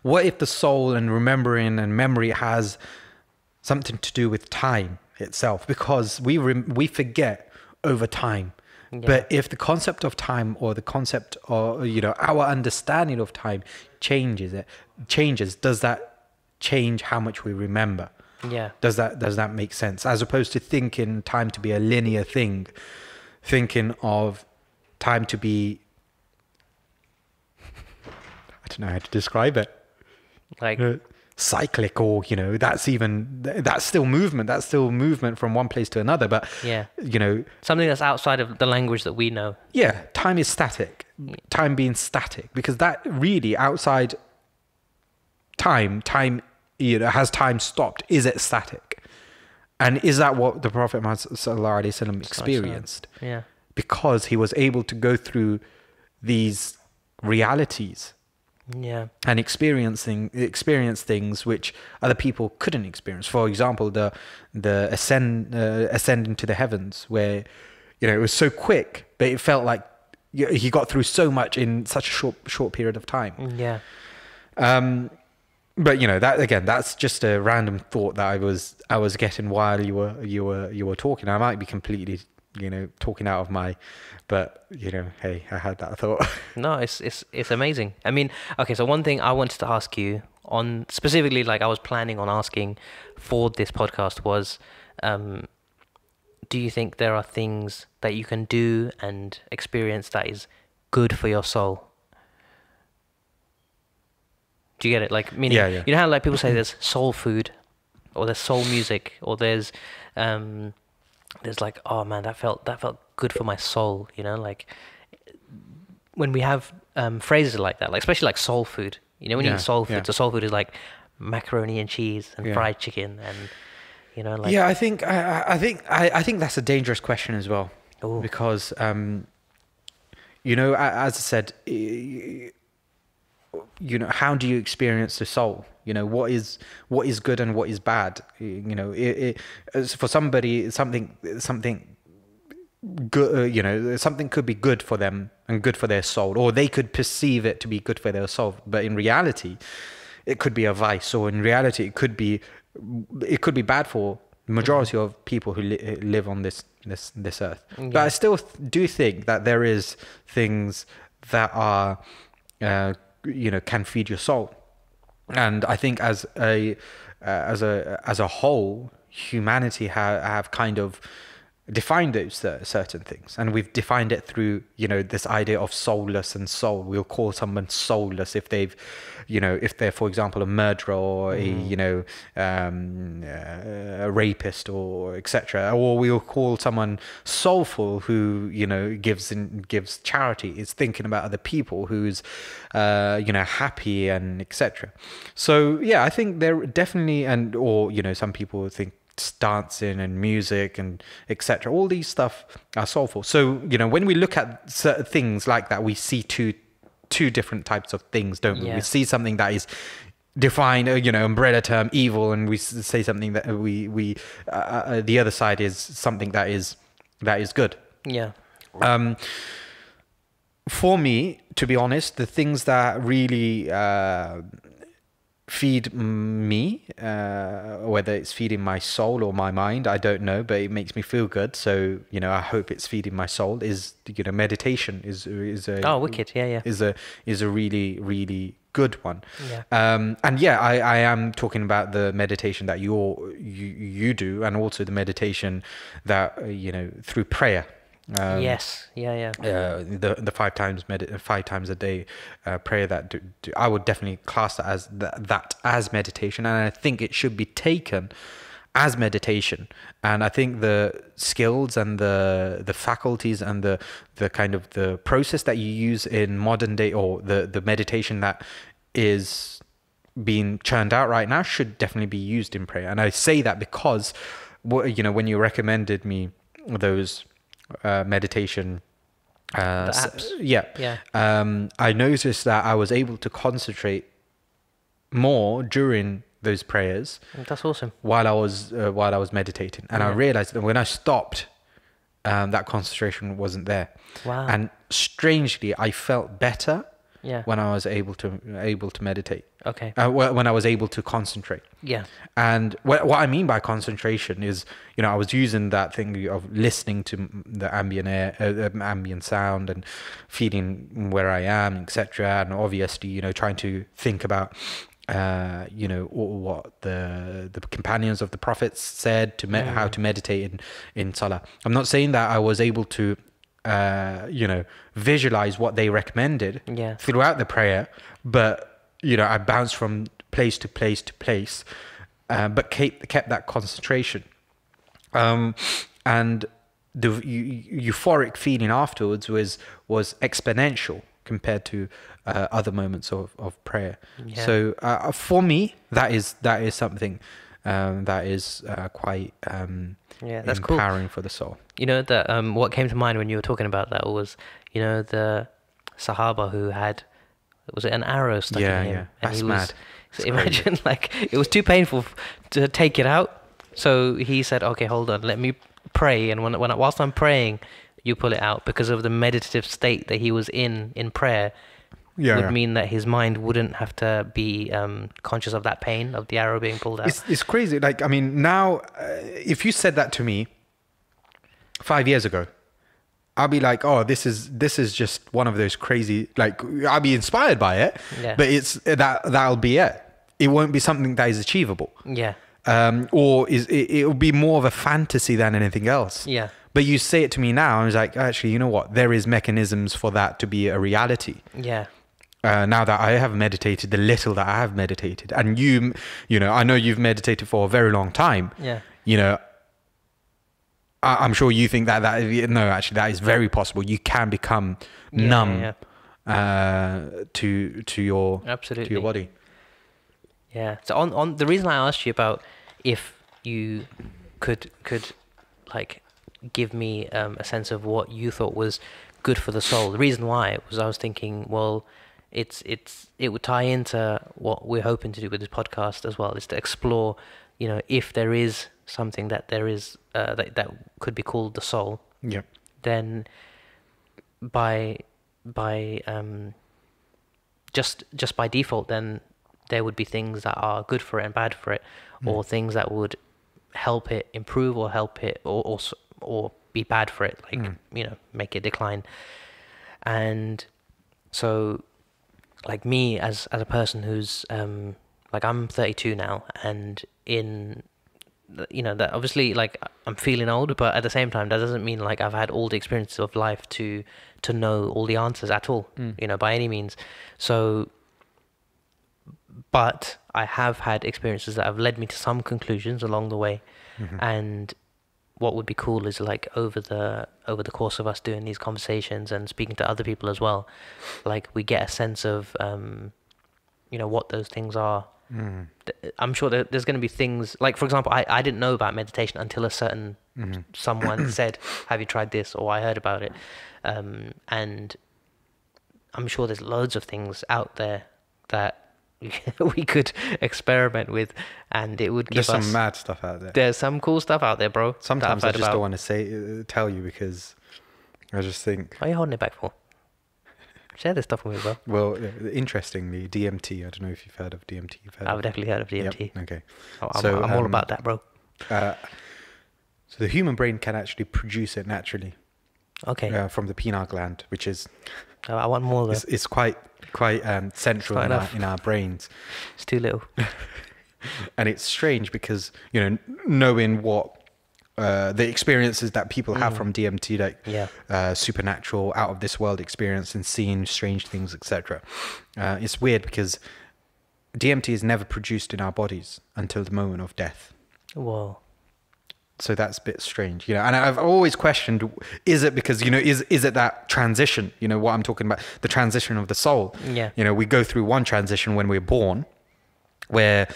what if the soul and remembering and memory has something to do with time itself? Because we forget over time. Yeah. But if the concept of time or the concept or, you know, our understanding of time changes, does that change how much we remember? Yeah. Does that make sense? As opposed to thinking time to be a linear thing, thinking of time to be, I don't know how to describe it. Like cyclical, you know, that's still movement. That's still movement from one place to another. But yeah, you know, something that's outside of the language that we know. Yeah. Time is static. Time being static, because that really outside time, you know, has time stopped? Is it static? And is that what the Prophet Muhammad Sallallahu Alaihi Wasallam experienced? Yeah. Because he was able to go through these realities. Yeah. And experience things which other people couldn't experience. For example, the ascending to the heavens, where, you know, it was so quick, but it felt like he got through so much in such a short period of time. Yeah. But you know, that again, that's just a random thought that I was getting while you were talking. I might be completely, you know, talking out of my, but you know, hey, I had that thought. No, it's amazing. I mean, okay, so one thing I wanted to ask you on specifically, like I was planning on asking for this podcast was, do you think there are things that you can do and experience that is good for your soul? Do you get it? Like, meaning, you know how like people say there's soul food, or there's soul music, or there's like, oh man, that felt good for my soul. You know, like when we have phrases like that, like especially like soul food. You know, when you eat soul food, so soul food is like macaroni and cheese and fried chicken, and you know, like I think that's a dangerous question as well. Ooh. Because you know, as I said, you know, how do you experience the soul? You know, what is good and what is bad? You know, for somebody, something good, you know, something could be good for them and good for their soul, or they could perceive it to be good for their soul, but in reality it could be a vice, or in reality it could be bad for the majority of people who live on this earth. Yeah. But I still do think that there is things that are you know, can feed your soul. And I think as a whole, humanity have kind of defined it certain things, and we've defined it through, you know, this idea of soulless and soul. We'll call someone soulless if they've, you know, if they're, for example, a murderer or a, you know, a rapist or etc. Or we'll call someone soulful who, you know, gives charity, is thinking about other people, who's, you know, happy and etc. So yeah, I think there definitely, and or, you know, some people think dancing and music and etc, all these stuff are soulful. So, you know, when we look at certain things like that, we see two different types of things, don't we? Yeah. We see something that is defined, you know, umbrella term evil, and we say something that we the other side is something that is good. Yeah. For me, to be honest, the things that really feed me, whether it's feeding my soul or my mind, I don't know, but it makes me feel good. So, you know, I hope it's feeding my soul. Is, you know, meditation is a is a really good one. Yeah. And yeah, I am talking about the meditation that you do, and also the meditation that, you know, through prayer. Yes. Yeah. Yeah. The 5 times a day prayer that I would definitely class that as that as meditation, and I think it should be taken as meditation. And I think the skills and the faculties and the kind of the process that you use in modern day, or the meditation that is being churned out right now, should definitely be used in prayer. And I say that because, you know, when you recommended me those meditation apps. I noticed that I was able to concentrate more during those prayers. That's awesome. While I was meditating, and I realized that when I stopped, that concentration wasn't there. Wow. And strangely, I felt better. Yeah. When I was able to meditate. Okay. When I was able to concentrate. Yeah. And what I mean by concentration is, you know, I was using that thing of listening to the ambient air, ambient sound, and feeling where I am, etc. And obviously, you know, trying to think about, you know, what the companions of the prophets said to how to meditate in Salah. I'm not saying that I was able to, you know, visualize what they recommended throughout the prayer, but, you know, I bounced from place to place to place, but kept that concentration, and the euphoric feeling afterwards was exponential compared to other moments of prayer. Yeah. So for me, that is something that is quite that's empowering, cool, for the soul. You know, that what came to mind when you were talking about that was, you know, the Sahaba who had, was it an arrow stuck in him? Yeah, and that's mad. So imagine, like, it was too painful to take it out, so he said, okay, hold on, let me pray, and whilst I'm praying, you pull it out, because of the meditative state that he was in prayer. Yeah, would mean that his mind wouldn't have to be conscious of that pain of the arrow being pulled out. It's crazy. Like, I mean, now, if you said that to me 5 years ago, I'll be like, oh, this is just one of those crazy, like, I'll be inspired by it, but it's that'll be it. It won't be something that is achievable. Yeah. Or it'll be more of a fantasy than anything else. Yeah. But you say it to me now, and it's like, actually, you know what? There is mechanisms for that to be a reality. Yeah. Now that I have meditated, the little that I have meditated, and you know, I know you've meditated for a very long time. Yeah. You know, I'm sure you think no, actually, that is very possible. You can become numb to your to your body. Yeah. So on the reason I asked you about if you could like give me a sense of what you thought was good for the soul, the reason why was I was thinking, well, it would tie into what we're hoping to do with this podcast as well, is to explore, you know, if there is something that there is that could be called the soul, then by default, then there would be things that are good for it and bad for it, or things that would help it improve or help it or be bad for it, like, you know, make it decline. And so, like, me as a person who's like, I'm 32 now, and in you know, that obviously, like, I'm feeling old, but at the same time, that doesn't mean like I've had all the experiences of life to know all the answers at all, you know, by any means. So, but I have had experiences that have led me to some conclusions along the way. And what would be cool is, like, over the course of us doing these conversations and speaking to other people as well, like, we get a sense of, you know, what those things are. I'm sure that there's going to be things, like, for example, I didn't know about meditation until a certain someone said, have you tried this? Or I heard about it. And I'm sure there's loads of things out there that we could experiment with, and it would give us... There's some mad stuff out there. There's some cool stuff out there, bro. Sometimes I just don't want to tell you, because I just think... What are you holding it back for? Share this stuff with me, bro. Well, interestingly, DMT, I don't know if you've heard of DMT. I've definitely heard of DMT. Yep. Okay. I'm all about that, bro. So the human brain can actually produce it naturally. Okay. From the pineal gland, which is... Oh, I want more, though. It's quite central in our brains. It's too little. And it's strange because, you know, knowing what the experiences that people have from DMT, like supernatural, out of this world experience, and seeing strange things, etc. It's weird because DMT is never produced in our bodies until the moment of death. Whoa. So that's a bit strange, you know, and I've always questioned, is it because, you know, is it that transition, you know, what I'm talking about, the transition of the soul? Yeah. You know, we go through one transition when we're born, where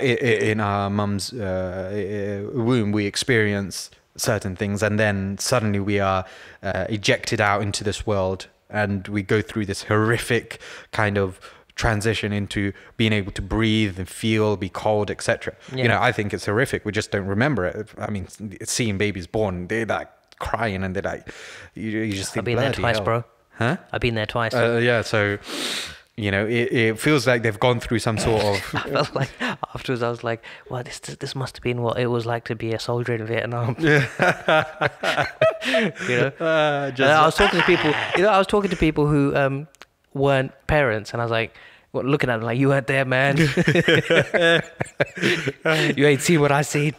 in our mum's womb, we experience certain things, and then suddenly we are ejected out into this world, and we go through this horrific kind of transition into being able to breathe and feel, be cold, etc. Yeah. You know, I think it's horrific. We just don't remember it. I mean, seeing babies born, they're like crying, and they're like, you just think, I've been there twice, bro. Huh? I've been there twice. Yeah, so, you know, it feels like they've gone through some sort of... I felt like afterwards I was like, well, this must have been what it was like to be a soldier in Vietnam. Yeah. You know? I was talking to people, you know, I was talking to people who... weren't parents, and I was like, well, looking at them like, you weren't there, man. You ain't seen what I seen.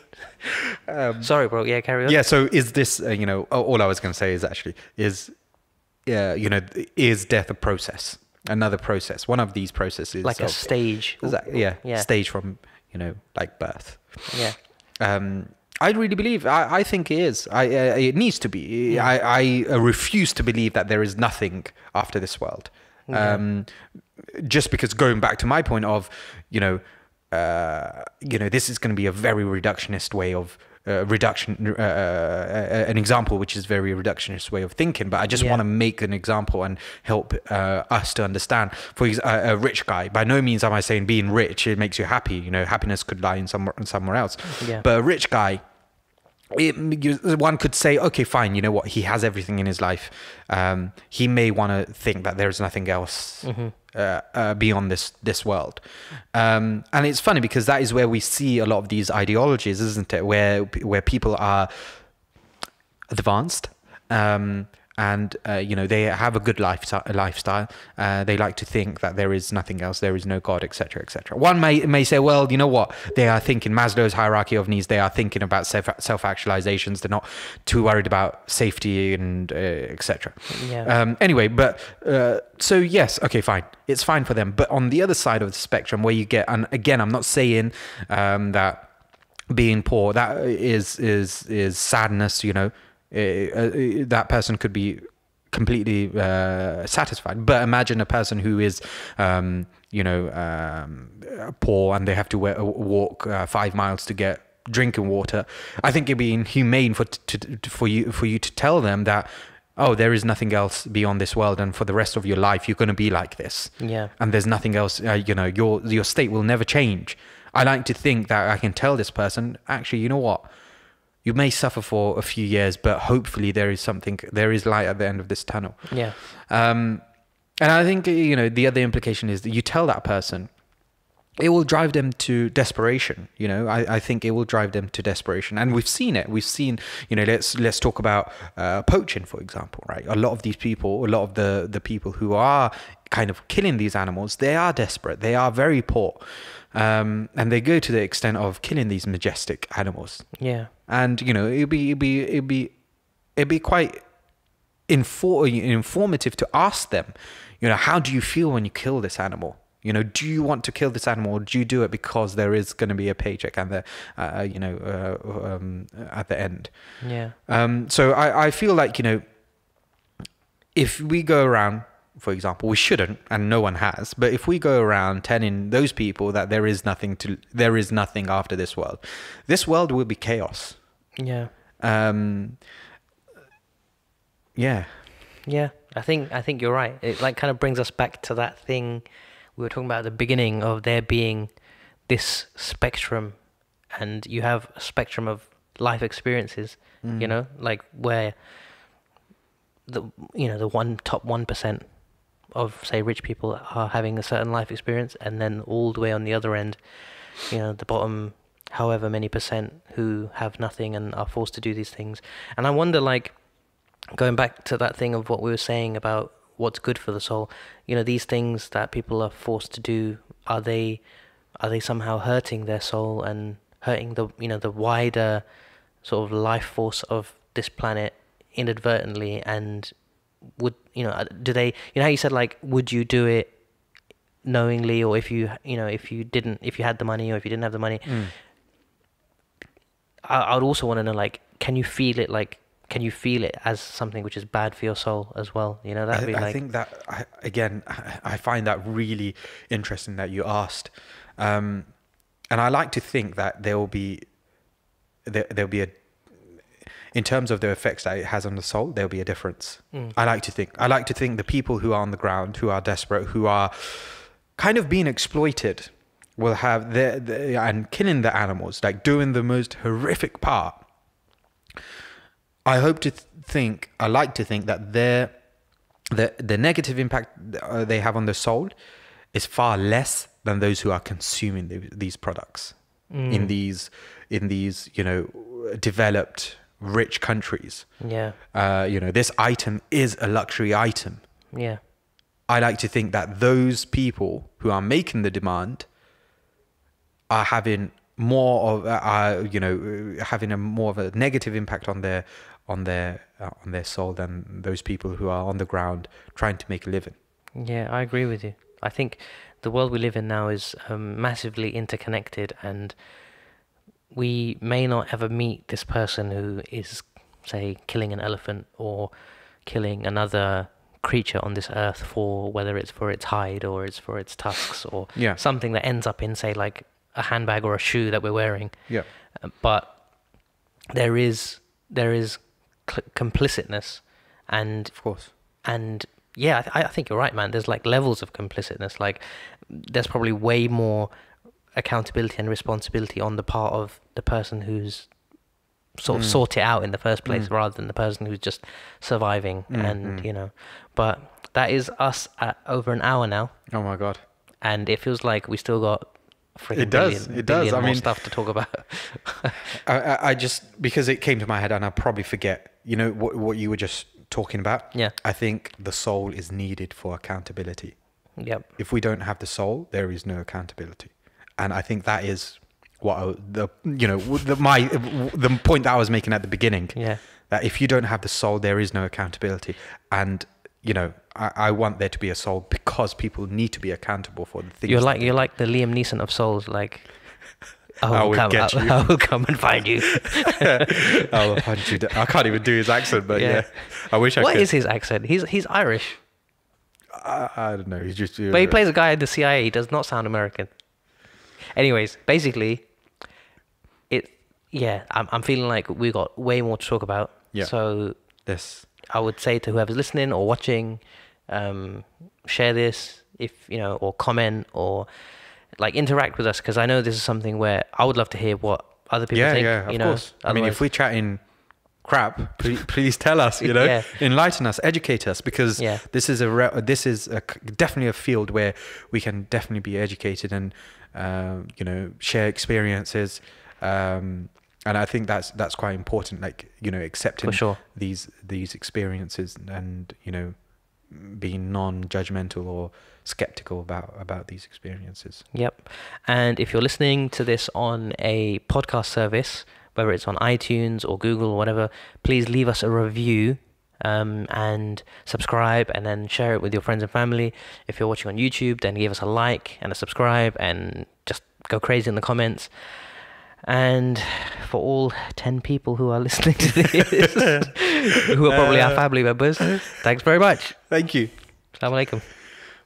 Sorry, bro. Yeah, carry on. Yeah, so is this you know, all I was going to say is actually you know, is death a process, another process, one of these processes, like a stage? Yeah, stage from, you know, like birth. Yeah. I really believe, I think it is. It needs to be. Yeah. I refuse to believe that there is nothing after this world. Yeah. Just because, going back to my point of, you know, this is going to be a very reductionist way of an example, which is very reductionist way of thinking. But I just want to make an example and help us to understand. For a rich guy, by no means am I saying being rich it makes you happy. You know, happiness could lie in somewhere else. Yeah. But a rich guy, one could say, okay, fine, you know what, he has everything in his life. He may want to think that there is nothing else beyond this world. And it's funny because that is where we see a lot of these ideologies, isn't it? Where people are advanced, and you know, they have a good lifestyle. They like to think that there is nothing else, there is no God, etc., etc. One may say, well, you know what, they are thinking Maslow's hierarchy of needs. They are thinking about self-actualizations. They're not too worried about safety and etc. Yeah. Anyway, but so yes, okay, fine. It's fine for them. But on the other side of the spectrum, where you get, and again, I'm not saying that being poor that is sadness. You know. That person could be completely satisfied. But imagine a person who is, you know, poor, and they have to walk 5 miles to get drinking water. I think it'd be inhumane for you to tell them that, oh, there is nothing else beyond this world, and for the rest of your life you're going to be like this. Yeah. And there's nothing else. You know, your state will never change. I like to think that I can tell this person, actually, you know what? You may suffer for a few years, but hopefully there is something, there is light at the end of this tunnel. Yeah. And I think, you know, the other implication is that you tell that person, it will drive them to desperation. You know, I think it will drive them to desperation. And we've seen it. We've seen, you know, let's talk about poaching, for example, right? A lot of these people, a lot of the people who are kind of killing these animals, they are desperate, they are very poor, and they go to the extent of killing these majestic animals. Yeah. And you know, it'd be quite informative to ask them, you know, how do you feel when you kill this animal? You know, do you want to kill this animal, or do you do it because there is going to be a paycheck and the, you know, at the end? Yeah. So I feel like, you know, if we go around, for example, we shouldn't, and no one has, but if we go around telling those people that there is nothing to, there is nothing after this world will be chaos. Yeah. Yeah. Yeah. I think you're right. It like kind of brings us back to that thing we were talking about at the beginning of there being this spectrum, and you have a spectrum of life experiences, you know, like where the, you know, the top 1% of say rich people are having a certain life experience, and then all the way on the other end, you know, the bottom, however many % who have nothing and are forced to do these things. And I wonder, like, going back to that thing of what we were saying about what's good for the soul, you know, these things that people are forced to do, are they somehow hurting their soul and hurting the, you know, the wider sort of life force of this planet inadvertently? And would, you know, do they, you know how you said, like, would you do it knowingly, or if you, you know, if you had the money, or if you didn't have the money? I'd also want to know, like, can you feel it? Like, can you feel it as something which is bad for your soul as well? You know, that'd be like... I think that, I find that really interesting that you asked. And I like to think that there'll be a, in terms of the effects that it has on the soul, there'll be a difference. I like to think the people who are on the ground, who are desperate, who are kind of being exploited, will have their and killing the animals, like doing the most horrific part. I like to think that the negative impact they have on the soul is far less than those who are consuming these products in these, you know, developed rich countries. Yeah. You know, this item is a luxury item. Yeah. I like to think that those people who are making the demand are having more of, you know, having a more of a negative impact on their soul than those people who are on the ground trying to make a living. Yeah, I agree with you. I think the world we live in now is massively interconnected, and we may not ever meet this person who is, say, killing an elephant or killing another creature on this earth for, whether it's for its hide or it's for its tusks, or yeah, something that ends up in, say, like a handbag or a shoe that we're wearing. Yeah. But there is complicitness, and of course, and yeah, I think you're right, man. There's like levels of complicitness. Like, there's probably way more accountability and responsibility on the part of the person who's sort of sought it out in the first place, rather than the person who's just surviving. And you know, but that is us at over an hour now. Oh my god! And it feels like we still got freaking billion more stuff to talk about. I just, because it came to my head, and I probably forget, you know, what you were just talking about. Yeah. I think the soul is needed for accountability. Yep. If we don't have the soul, there is no accountability. And I think that is what the point that I was making at the beginning. Yeah. That if you don't have the soul, there is no accountability. And you know, I want there to be a soul because people need to be accountable for the things. You're like the Liam Neeson of souls. Like, I will come and find you. I will hunt you down. I can't even do his accent, but yeah. I wish I could. What is his accent? He's Irish. I don't know. He's just. But he plays a guy in the CIA. He does not sound American. Anyways, basically, I'm feeling like we got way more to talk about. Yeah. So this. I would say to whoever's listening or watching, share this, if you know, or comment, or like interact with us, because I know this is something where I would love to hear what other people think. Yeah, you know, course. I mean, if we're chatting crap, please tell us. You know, yeah. Enlighten us, educate us, because yeah, this is definitely a field where we can definitely be educated and you know, share experiences. And I think that's quite important, like, you know, accepting these experiences and, you know, being non-judgmental or skeptical about these experiences. Yep. And if you're listening to this on a podcast service, whether it's on iTunes or Google or whatever, please leave us a review and subscribe, and then share it with your friends and family. If you're watching on YouTube, then give us a like and a subscribe, and just go crazy in the comments. And for all 10 people who are listening to this, who are probably our family members, thanks very much. Thank you. Assalamu alaikum.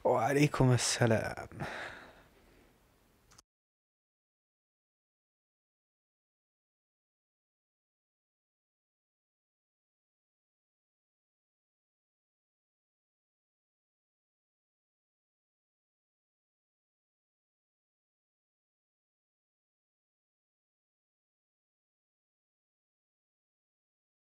Wa alaikum assalam.